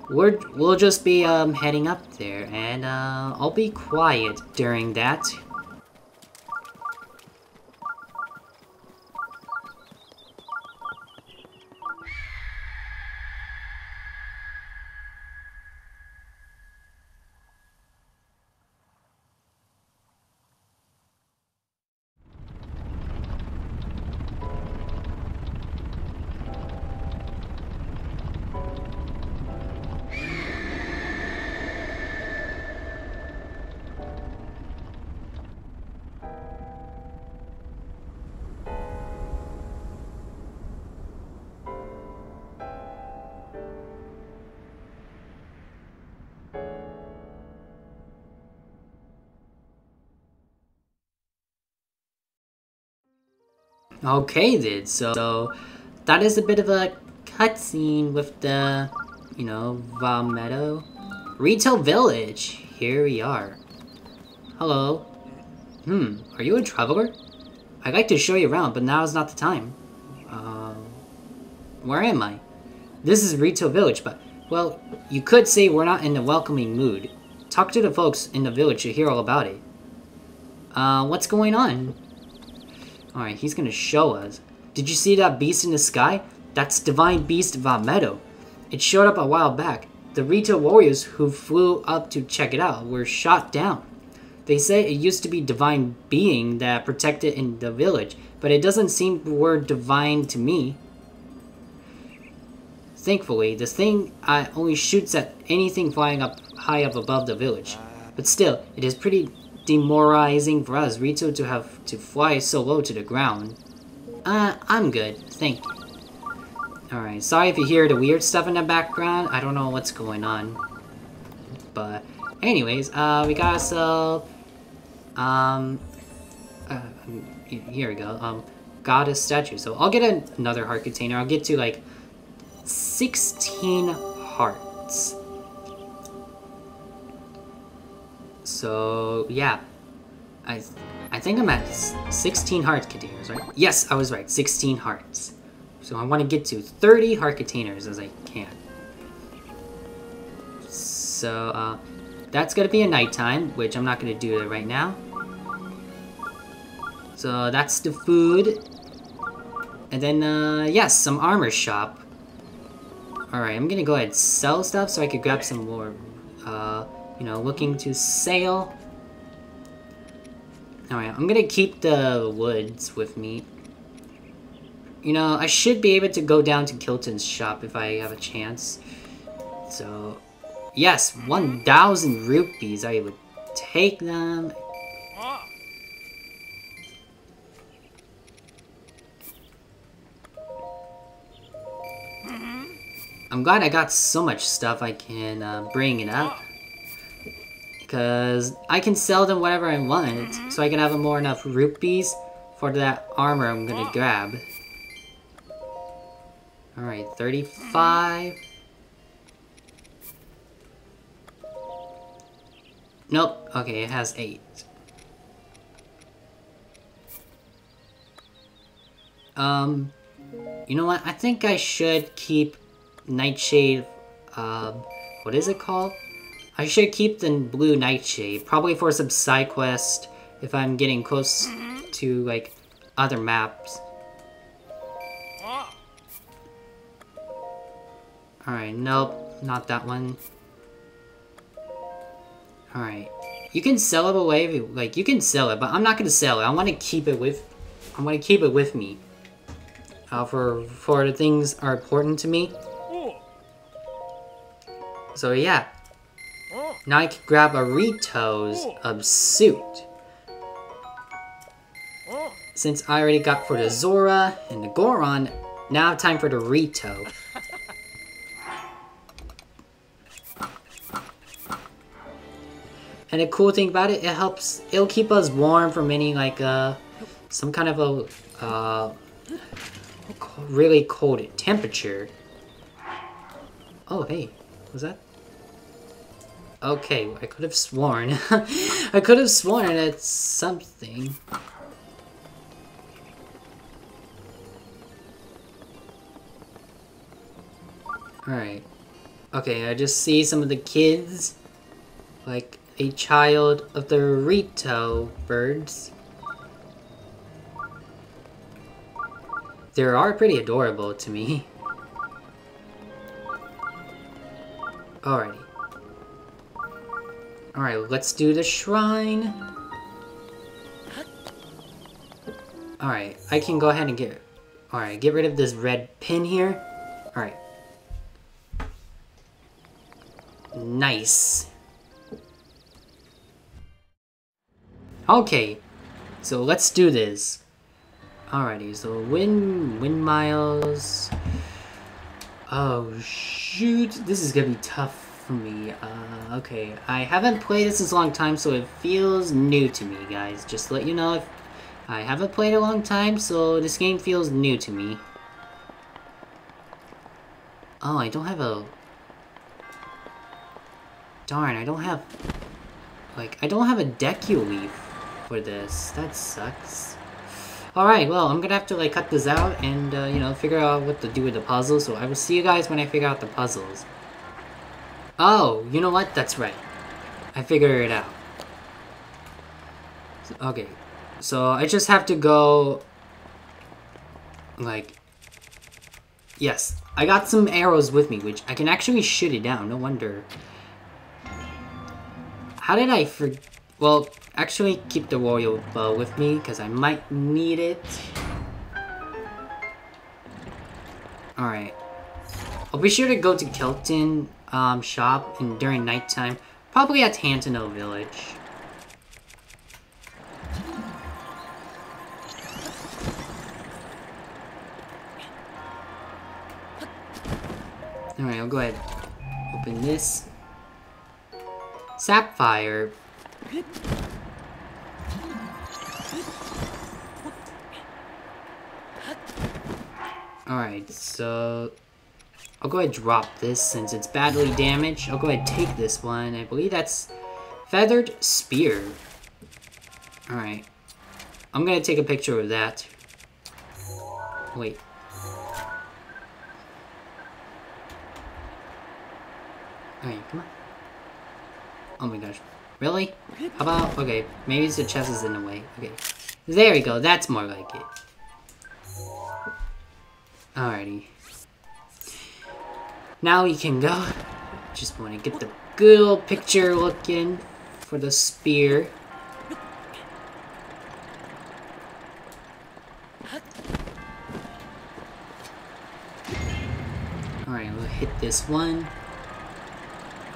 we're, we'll just be um, heading up there, and uh, I'll be quiet during that. Okay then, so, so that is a bit of a cutscene with the, you know, Vah Medoh. Rito Village, here we are. Hello. Hmm, are you a traveler? I'd like to show you around, but now is not the time. Uh, where am I? This is Rito Village, but, well, you could say we're not in a welcoming mood. Talk to the folks in the village to hear all about it. Uh, what's going on? Alright, he's gonna show us. Did you see that beast in the sky? That's Divine Beast Vah Medoh. It showed up a while back. The Rito warriors who flew up to check it out were shot down. They say it used to be divine being that protected in the village, but it doesn't seem the word divine to me. Thankfully, the thing uh, only shoots at anything flying up high up above the village. But still, it is pretty demoralizing for us, Rito, to have to fly so low to the ground. Uh, I'm good, thank you. Alright, sorry if you hear the weird stuff in the background. I don't know what's going on. But, anyways, uh, we got ourselves, um, uh, here we go, um, goddess statue. So I'll get another heart container. I'll get to, like, sixteen hearts. So, yeah, I th I think I'm at sixteen heart containers, right? Yes, I was right, sixteen hearts. So I want to get to thirty heart containers as I can. So, uh, that's going to be a nighttime, which I'm not going to do right now. So that's the food. And then, uh, yes, some armor shop. Alright, I'm going to go ahead and sell stuff so I could grab some more, uh... you know, looking to sail. Alright, I'm gonna keep the woods with me. You know, I should be able to go down to Kilton's shop if I have a chance. So, yes, one thousand rupees. I would take them. I'm glad I got so much stuff I can uh, bring it up. Because I can sell them whatever I want, so I can have more enough rupees for that armor I'm gonna grab. Alright, thirty-five. Nope, okay, it has eight. Um, you know what? I think I should keep Nightshade, uh, what is it called? I should keep the blue nightshade, probably for some side quest if I'm getting close to, like, other maps. Alright, nope, not that one. Alright, you can sell it away if you, like, you can sell it, but I'm not gonna sell it. I want to keep it with, I want to keep it with me. Uh, for, for the things are important to me. So yeah. Now I can grab a Rito's um, suit. Since I already got for the Zora and the Goron, now time for the Rito. And the cool thing about it, it helps, it'll keep us warm from any, like, uh, some kind of a, uh, really cold temperature. Oh, hey, was that? Okay, I could have sworn. I could have sworn at something. Alright. Okay, I just see some of the kids, like a child of the Rito birds. They are pretty adorable to me. Alrighty. Alright, let's do the shrine. Alright, I can go ahead and get... Alright, get rid of this red pin here. Alright. Nice. Okay, so let's do this. Alrighty, so wind, wind miles. Oh shoot, this is gonna be tough for me. Uh, okay, I haven't played this in a long time, so it feels new to me, guys. Just to let you know, if I haven't played a long time, so this game feels new to me. Oh, I don't have a... Darn, I don't have... Like, I don't have a Deku Leaf for this. That sucks. Alright, well, I'm gonna have to, like, cut this out and, uh, you know, figure out what to do with the puzzle, so I will see you guys when I figure out the puzzles. Oh, you know what? That's right. I figured it out. So, okay, so I just have to go... Like... Yes, I got some arrows with me, which I can actually shoot it down, no wonder. How did I for... Well, actually keep the royal bow with me, because I might need it. Alright. I'll be sure to go to Kelton um, shop and during nighttime. Probably at Hantono Village. Alright, I'll go ahead and open this. Sapphire. Alright, so I'll go ahead and drop this since it's badly damaged. I'll go ahead and take this one. I believe that's Feathered Spear. Alright. I'm gonna take a picture of that. Wait. Alright, come on. Oh my gosh. Really? How about... Okay, maybe the chest is in the way. Okay. There we go, that's more like it. Alrighty. Now we can go. Just want to get the good old picture looking for the spear. Alright, we'll hit this one.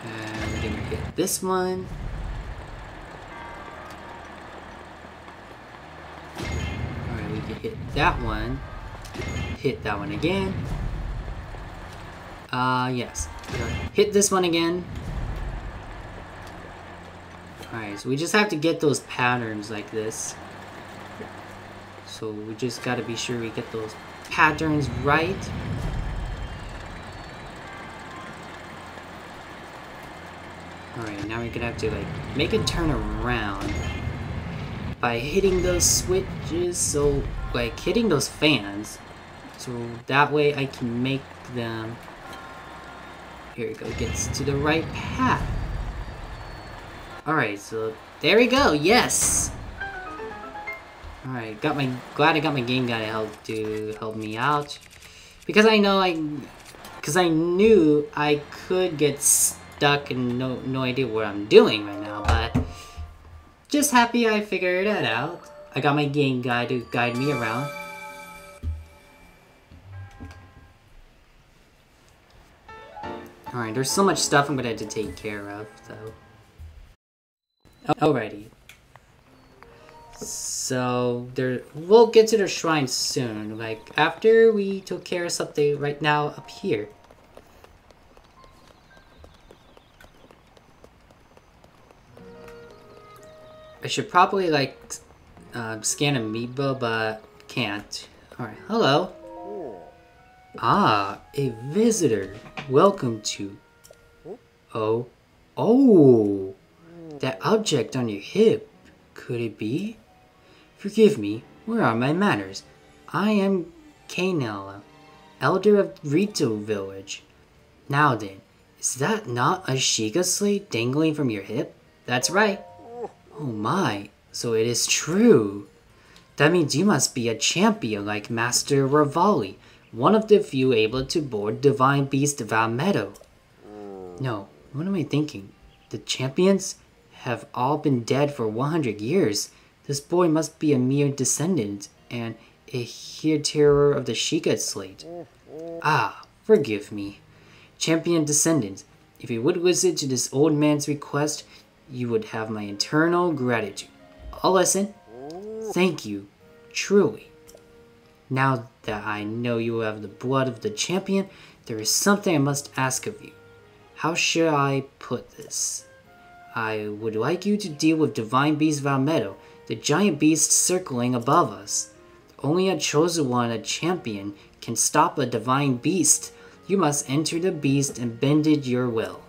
And we're gonna hit this one. Alright, we can hit that one. Hit that one again. Uh, yes. Hit this one again. Alright, so we just have to get those patterns like this. So we just gotta be sure we get those patterns right. Alright, now we're gonna have to, like, make it turn around by hitting those switches, so, like, hitting those fans, so that way I can make them... Here we go, gets to the right path. Alright, so, there we go, yes! Alright, got my... glad I got my game guy to help, to help me out, because I know I... because I knew I could get stuck and no no idea what I'm doing right now, but just happy I figured that out. I got my game guy to guide me around. Alright, there's so much stuff I'm gonna have to take care of, so. Alrighty. So, there, we'll get to the shrine soon, like, after we took care of something right now up here. I should probably, like, uh, scan Amiibo, but can't. Alright, hello. Ah, a visitor. Welcome to... Oh. Oh! That object on your hip. Could it be? Forgive me, where are my manners? I am Kaneli, elder of Rito Village. Now then, is that not a Shiga slate dangling from your hip? That's right. Oh my, so it is true. That means you must be a champion like Master Revali, one of the few able to board Divine Beast Vah Medoh. No, what am I thinking? The champions have all been dead for one hundred years. This boy must be a mere descendant and a heir-terror of the Shiga slate. Ah, forgive me. Champion descendant, if you would listen to this old man's request, you would have my eternal gratitude. I'll listen. Thank you, truly. Now that I know you have the blood of the champion, there is something I must ask of you. How should I put this? I would like you to deal with Divine Beast Vah Medoh, the giant beast circling above us. Only a chosen one, a champion, can stop a divine beast. You must enter the beast and bend it your will.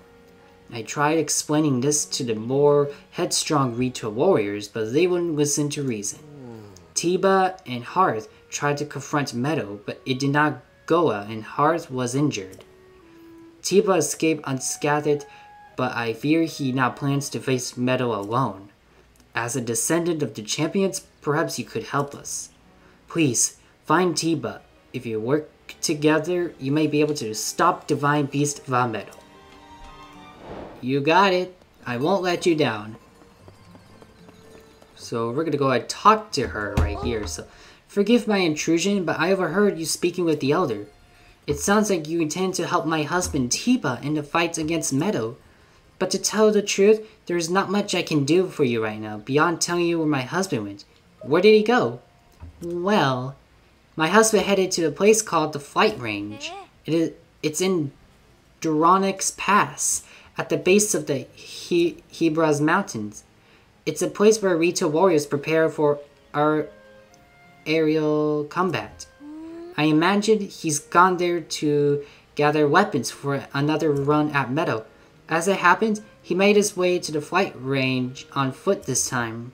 I tried explaining this to the more headstrong Rito warriors, but they wouldn't listen to reason. Teba and Hearth tried to confront Meadow, but it did not go, and Hearth was injured. Teba escaped unscathed, but I fear he now plans to face Meadow alone. As a descendant of the champions, perhaps you could help us. Please, find Teba. If you work together, you may be able to stop Divine Beast Vah Medoh. You got it. I won't let you down. So we're gonna go and talk to her right here. So, forgive my intrusion, but I overheard you speaking with the elder. It sounds like you intend to help my husband Teba in the fight against Meadow. But to tell the truth, there is not much I can do for you right now, beyond telling you where my husband went. Where did he go? Well, my husband headed to a place called the Flight Range. It is, it's in Daruk's Pass, at the base of the he Hebra's Mountains. It's a place where Rito warriors prepare for our aerial combat. I imagine he's gone there to gather weapons for another run at Meadow. As it happened, he made his way to the flight range on foot this time.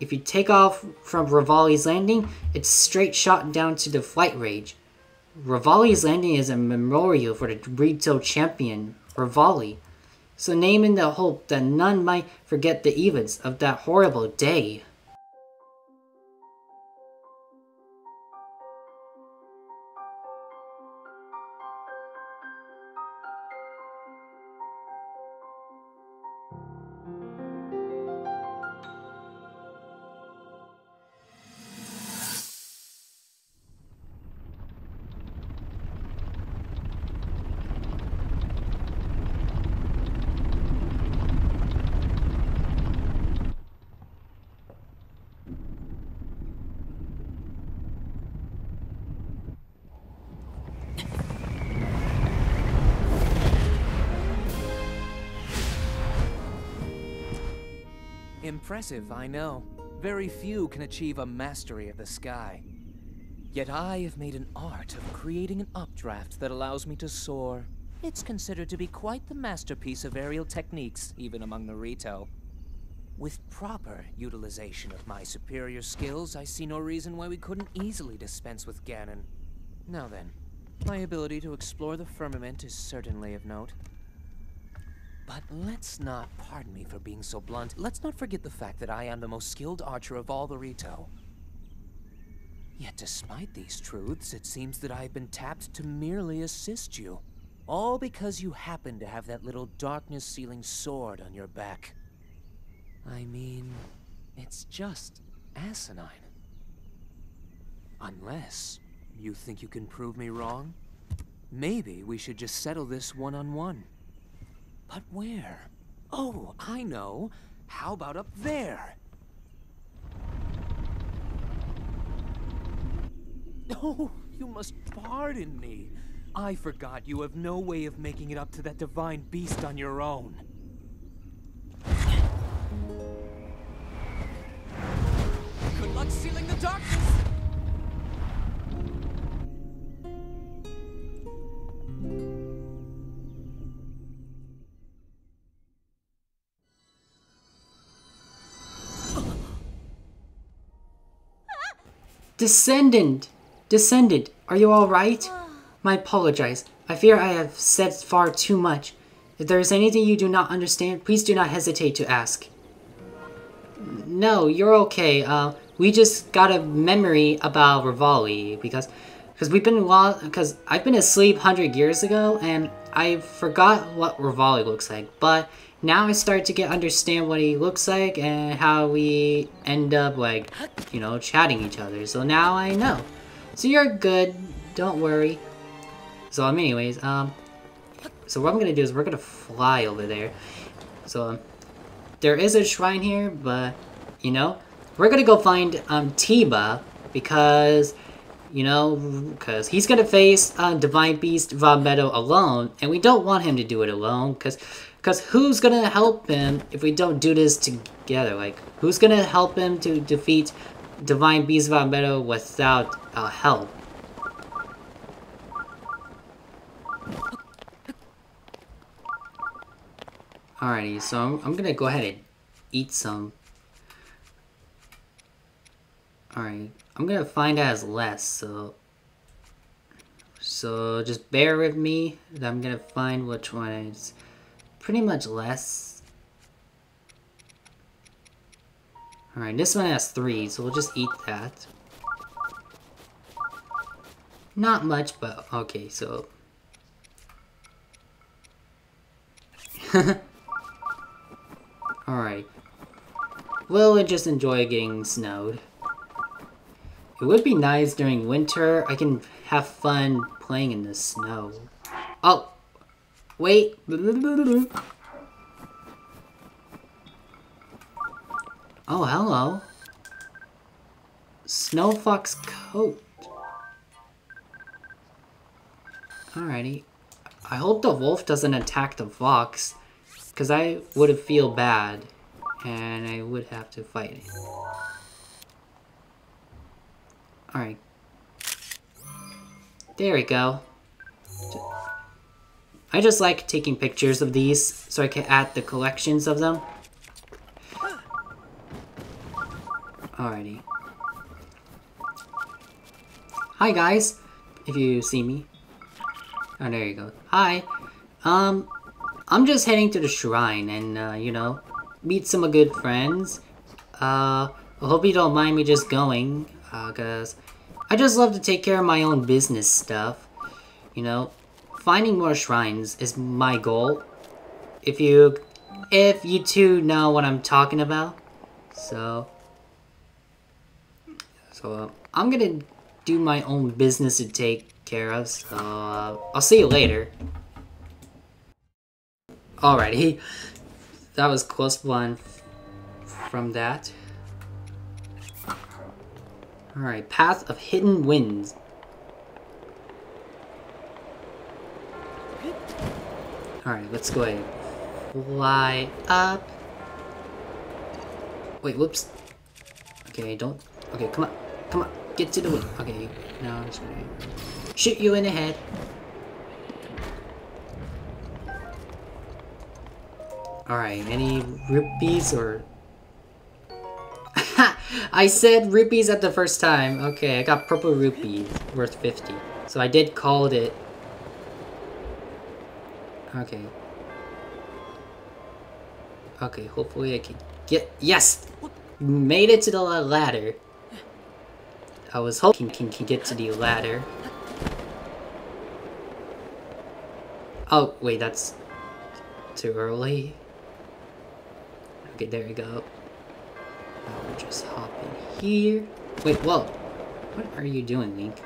If you take off from Revali's landing, it's straight shot down to the flight range. Revali's landing is a memorial for the Rito champion, Revali. So name in the hope that none might forget the events of that horrible day. Impressive, I know. Very few can achieve a mastery of the sky. Yet I have made an art of creating an updraft that allows me to soar. It's considered to be quite the masterpiece of aerial techniques, even among the Rito. With proper utilization of my superior skills, I see no reason why we couldn't easily dispense with Ganon. Now then, my ability to explore the firmament is certainly of note. But let's not, pardon me for being so blunt, let's not forget the fact that I am the most skilled archer of all the Rito. Yet despite these truths, it seems that I've been tapped to merely assist you. All because you happen to have that little darkness-sealing sword on your back. I mean, it's just asinine. Unless You think you can prove me wrong? Maybe we should just settle this one-on-one. But where? Oh, I know. How about up there? Oh, you must pardon me. I forgot you have no way of making it up to that divine beast on your own. Good luck sealing the darkness! Descendant! Descendant, are you alright? I apologize. I fear I have said far too much. If there is anything you do not understand, please do not hesitate to ask. No, you're okay. Uh, we just got a memory about Revali because because we've been lost. Because I've been asleep hundred years ago and I forgot what Revali looks like. But now I start to get understand what he looks like and how we end up like you know chatting each other. So now I know. So you're good. Don't worry. So um, anyways, um, so what I'm gonna do is we're gonna fly over there. So um, there is a shrine here, but you know, we're gonna go find um Teba because you know, because he's gonna face uh, Divine Beast Vah Medoh alone, and we don't want him to do it alone, because because who's gonna help him if we don't do this together? Like, who's gonna help him to defeat Divine Beast Vah Medoh without uh, help? Alrighty, so I'm, I'm gonna go ahead and eat some. Alright, I'm gonna find out as less, so... So just bear with me, I'm gonna find which one is pretty much less. Alright, this one has three, so we'll just eat that. Not much, but okay, so... Alright. We'll just enjoy getting snowed. It would be nice during winter. I can have fun playing in the snow. Oh! Wait! Oh, hello. Snow Fox coat. Alrighty. I hope the wolf doesn't attack the fox. Because I would have feel bad, and I would have to fight it. Alright. There we go. I just like taking pictures of these, so I can add the collections of them. Alrighty. Hi guys, if you see me. Oh, there you go. Hi. Um... I'm just heading to the shrine and, uh, you know, meet some good friends. Uh, I hope you don't mind me just going, uh, cause I just love to take care of my own business stuff. You know, finding more shrines is my goal. If you, if you two know what I'm talking about. So, so uh, I'm gonna do my own business to take care of, so uh, I'll see you later. Alrighty, that was close one from that. Alright, Path of Hidden Winds. Alright, let's go ahead and fly up. Wait, whoops. Okay, don't. Okay, come on. Come on. Get to the wind. Okay, no, I'm just gonna shoot you in the head. Alright, any rupees or... I said rupees at the first time. Okay, I got purple rupees worth fifty. So I did call it. Okay. Okay, hopefully I can get... Yes! Made it to the ladder. I was hoping I can, can get to the ladder. Oh, wait, that's too early. Okay, there we go. Now we'll just hop in here. Wait, whoa. What are you doing, Link?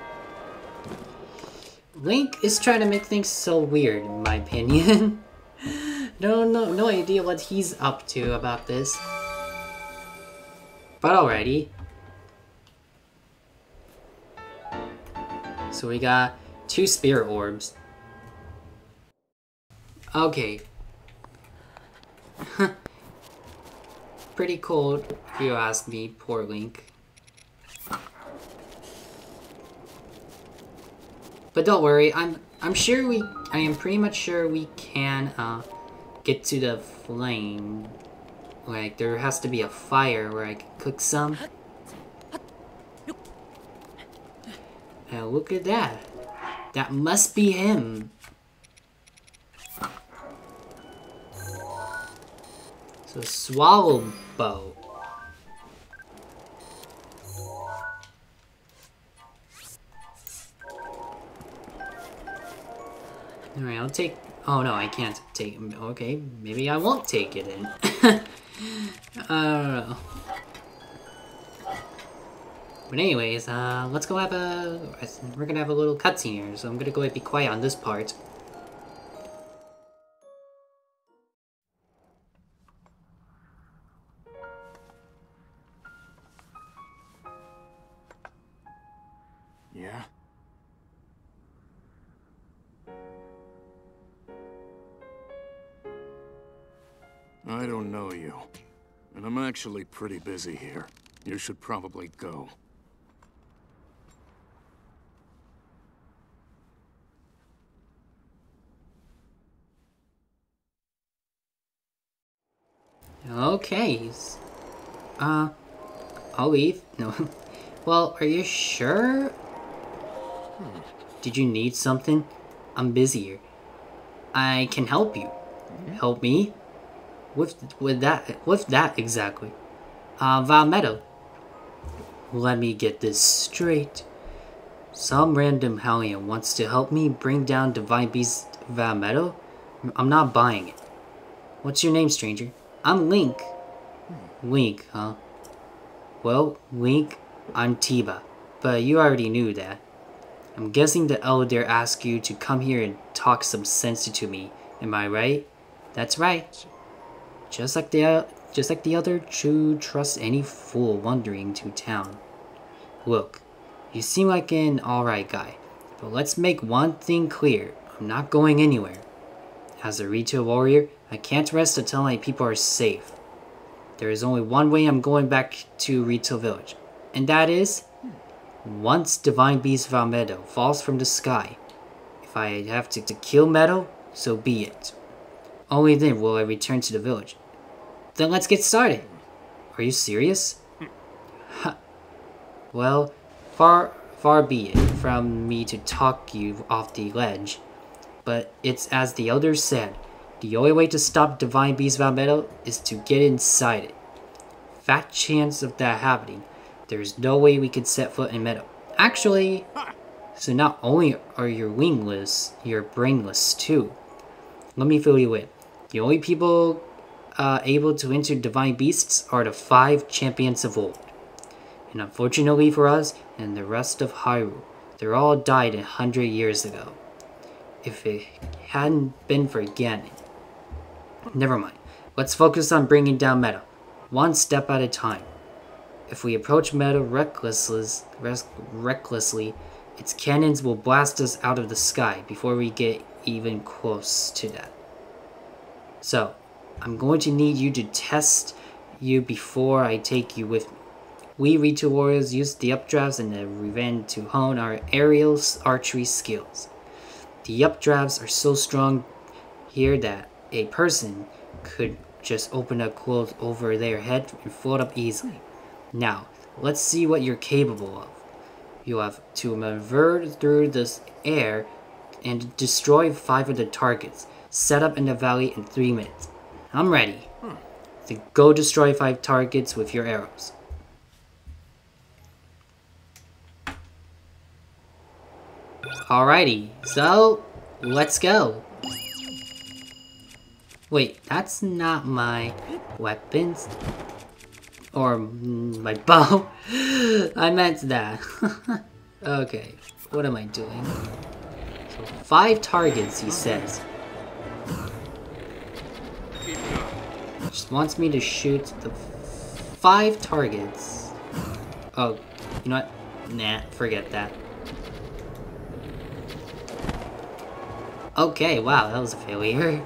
Link is trying to make things so weird, in my opinion. No, no, no idea what he's up to about this. But alrighty. So we got two spirit orbs. Okay. Pretty cold, if you ask me, poor Link. But don't worry, I'm I'm sure we I am pretty much sure we can uh get to the flame. Like there has to be a fire where I can cook some. Now look at that. That must be him. So swallow bow. Alright, I'll take... Oh no, I can't take him. Okay, maybe I won't take it in. I don't know. But anyways, uh, let's go have a... We're gonna have a little cutscene here, so I'm gonna go and be quiet on this part. Yeah? I don't know you, and I'm actually pretty busy here. You should probably go. Okay, uh, I'll leave. No, well, are you sure? Hmm. Did you need something? I'm busy here. I can help you. Mm-hmm. Help me? With, with that, with that exactly. Uh, Vah Medoh. Let me get this straight. Some random Hallian wants to help me bring down Divine Beast Vah Medoh? I'm not buying it. What's your name, stranger? I'm Link. Link, huh? Well, Link, I'm Teba. But you already knew that. I'm guessing the elder asked you to come here and talk some sense to me. Am I right? That's right. Just like the just like the other, true trust any fool wandering to town. Look, you seem like an alright guy, but let's make one thing clear: I'm not going anywhere. As a Rito warrior, I can't rest until my people are safe. There is only one way I'm going back to Rito Village, and that is once Divine Beast Vah Medoh falls from the sky. If I have to, to kill Meadow, so be it. Only then will I return to the village. Then let's get started! Are you serious? Ha! Well, far, far be it from me to talk you off the ledge. But it's as the elders said, the only way to stop Divine Beast Vah Medoh is to get inside it. Fat chance of that happening, there's no way we could set foot in Meadow. Actually, so not only are you wingless, you're brainless too. Let me fill you in. The only people uh, able to enter Divine Beasts are the five champions of old. And unfortunately for us and the rest of Hyrule, they're all died a hundred years ago. If it hadn't been for Ganon. Never mind. Let's focus on bringing down Meadow, one step at a time. If we approach Meadow recklessly, its cannons will blast us out of the sky before we get even close to that. So, I'm going to need you to test you before I take you with me. We Rito warriors used the updrafts and the revenge to hone our aerial archery skills. The updrafts are so strong here that a person could just open a quilt over their head and float up easily. Now, let's see what you're capable of. You have to maneuver through this air and destroy five of the targets, set up in the valley in three minutes. I'm ready. Hmm. Then go destroy five targets with your arrows. Alrighty, so let's go. Wait, that's not my weapons. Or my bow. I meant that. Okay. What am I doing? So five targets, he says. Just wants me to shoot the five targets. Oh, you know what? Nah, forget that. Okay, wow, that was a failure.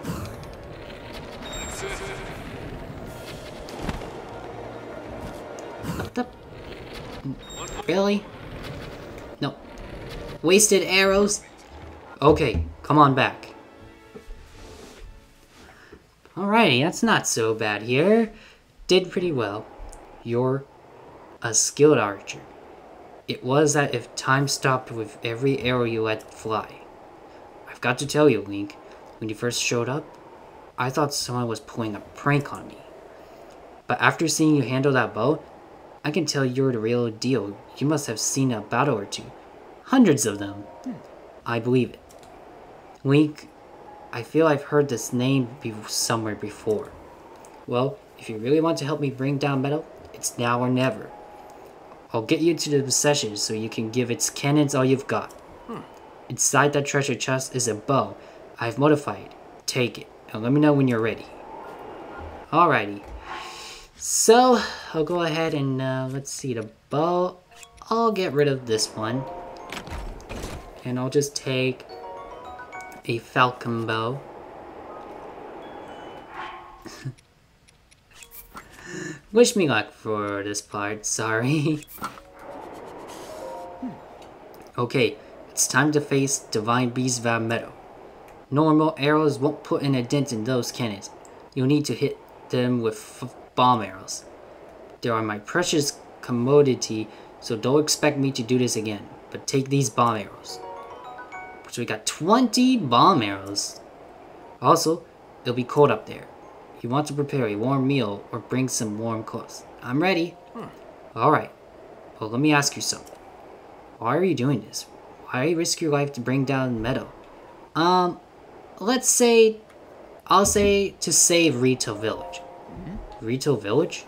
What the? Really? No. Wasted arrows? Okay, come on back. Alrighty, that's not so bad here. Did pretty well. You're a skilled archer. It was that if time stopped with every arrow you let fly. I've got to tell you, Link, when you first showed up, I thought someone was pulling a prank on me. But after seeing you handle that bow, I can tell you're the real deal. You must have seen a battle or two. Hundreds of them. I believe it. Link, I feel I've heard this name be somewhere before. Well, if you really want to help me bring down metal, it's now or never. I'll get you to the possession so you can give its cannons all you've got. Hmm. Inside that treasure chest is a bow I've modified. Take it, and let me know when you're ready. Alrighty. So, I'll go ahead and uh, let's see the bow. I'll get rid of this one. And I'll just take a falcon bow. Wish me luck for this part, sorry. Okay, it's time to face Divine Beast Vah Medoh. Normal arrows won't put in a dent in those cannons. You'll need to hit them with f bomb arrows. They are my precious commodity, so don't expect me to do this again, but take these bomb arrows. So we got twenty bomb arrows. Also, it'll be cold up there. You want to prepare a warm meal or bring some warm clothes. I'm ready. Hmm. Alright. Well, let me ask you something. Why are you doing this? Why you risk your life to bring down Medoh? Um, let's say... I'll say to save Rito Village. Mm-hmm. Rito Village?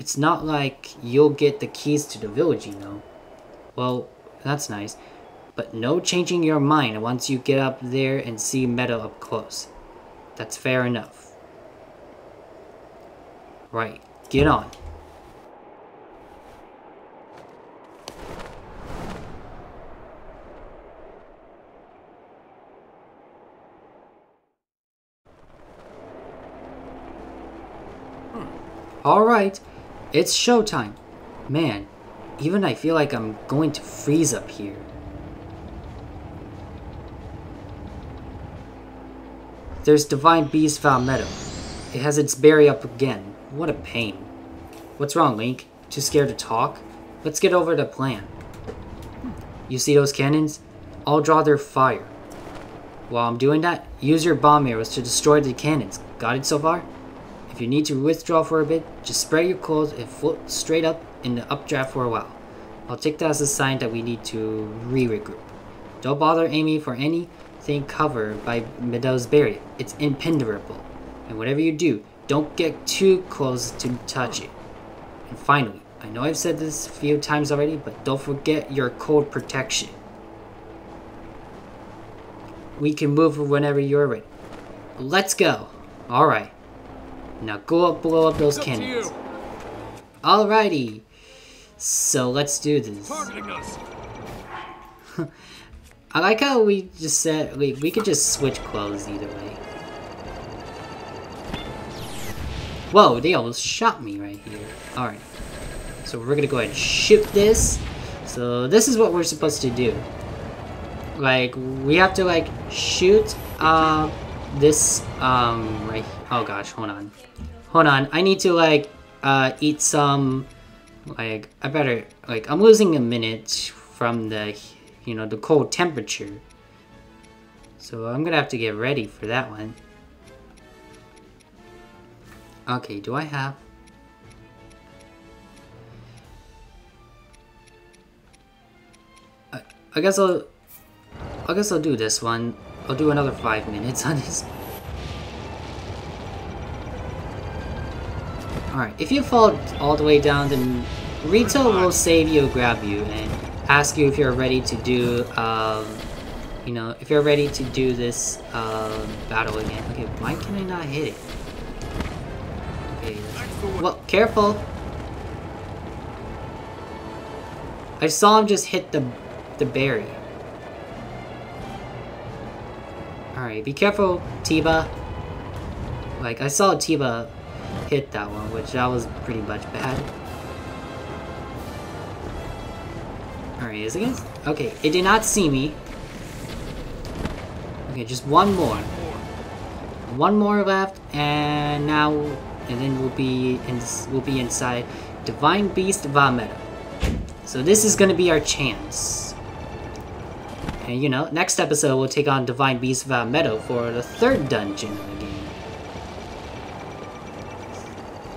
It's not like you'll get the keys to the village, you know. Well, that's nice. But no changing your mind once you get up there and see Medoh up close. That's fair enough. Right, get on. Hmm. Alright, it's showtime. Man, even I feel like I'm going to freeze up here. There's Divine Beast Vah Medoh. It has its berry up again. What a pain. What's wrong, Link? Too scared to talk? Let's get over the plan. You see those cannons? I'll draw their fire. While I'm doing that, use your bomb arrows to destroy the cannons. Got it so far? If you need to withdraw for a bit, just spread your clothes and float straight up in the updraft for a while. I'll take that as a sign that we need to re-regroup. Don't bother aiming for any cover by Medoh's barrier. It's impenetrable. And whatever you do, don't get too close to touch it. And finally, I know I've said this a few times already, but don't forget your cold protection. We can move whenever you're ready. Let's go! Alright. Now go up, blow up those cannons. Alrighty! So let's do this. I like how we just said we, we could just switch clothes either way. Whoa, they almost shot me right here. Alright. So we're gonna go ahead and shoot this. So this is what we're supposed to do. Like, we have to like shoot uh this um right oh gosh, hold on. Hold on, I need to like uh eat some like I better like I'm losing a minute from the you know, the cold temperature. So I'm gonna have to get ready for that one. Okay, do I have... I, I guess I'll... I guess I'll do this one. I'll do another five minutes on this. Alright, if you fall all the way down, then Rito will save you, grab you, and ask you if you're ready to do, um, you know, if you're ready to do this uh, battle again. Okay, why can I not hit it? Okay, well, careful! I saw him just hit the the berry. Alright, be careful, Teba. Like, I saw Teba hit that one, which that was pretty much bad. Alright, is it against? Okay, it did not see me. Okay, just one more. One more left, and now, and then we'll be in, we'll be inside Divine Beast Vah Medoh. So this is gonna be our chance. And you know, next episode we'll take on Divine Beast Vah Medoh for the third dungeon of the game.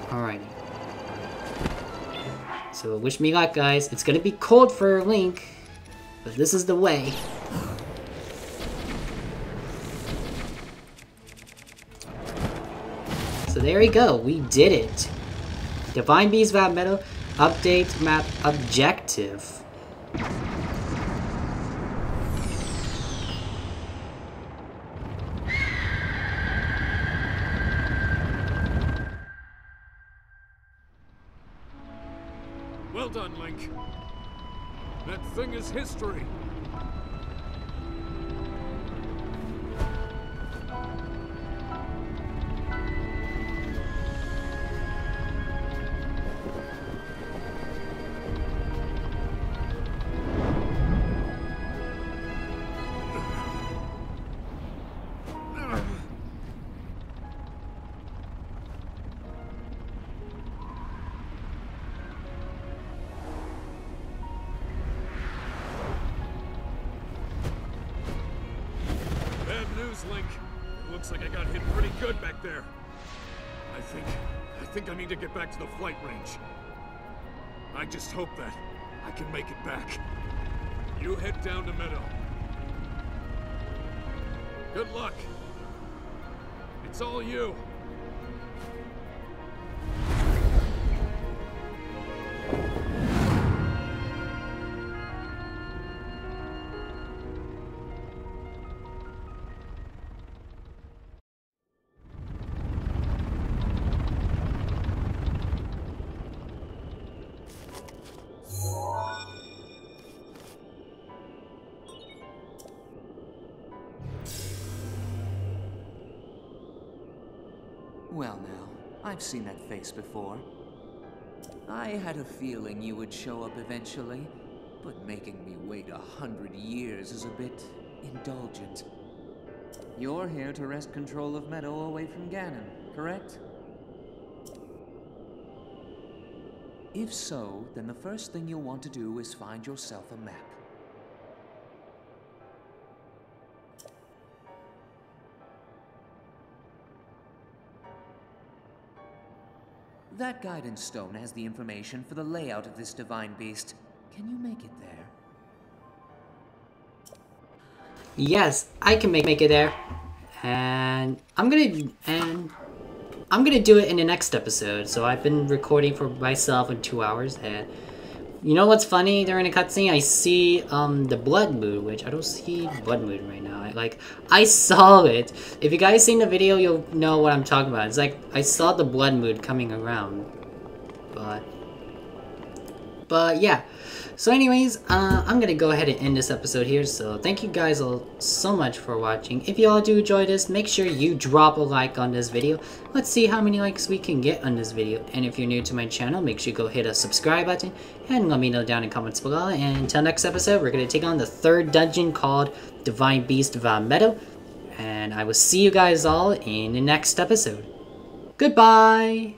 Alrighty. So wish me luck, guys. It's gonna be cold for Link, but this is the way. So there we go, we did it. Divine Beast Vah Medoh. Update map objective. Well done, Link. That thing is history. Link, looks like I got hit pretty good back there. I think, I think I need to get back to the flight range. I just hope that I can make it back. You head down to Meadow. Good luck. It's all you. Well now, I've seen that face before. I had a feeling you would show up eventually, but making me wait a hundred years is a bit indulgent. You're here to wrest control of Meadow away from Ganon, correct? If so, then the first thing you'll want to do is find yourself a map. That guidance stone has the information for the layout of this divine beast. Can you make it there? Yes, I can make make it there, and I'm gonna and I'm gonna do it in the next episode. So I've been recording for myself in two hours, and you know what's funny? During the cutscene, I see um the blood moon, which I don't see blood moon right now. I, like I saw it. If you guys seen the video, you'll know what I'm talking about. It's like I saw the blood moon coming around, but but yeah. So, anyways, uh, I'm gonna go ahead and end this episode here. So thank you guys all so much for watching. If you all do enjoy this, make sure you drop a like on this video. Let's see how many likes we can get on this video. And if you're new to my channel, make sure you go hit a subscribe button and let me know down in the comments below. And until next episode, we're gonna take on the third dungeon called Divine Beast Vah Medoh. And I will see you guys all in the next episode. Goodbye!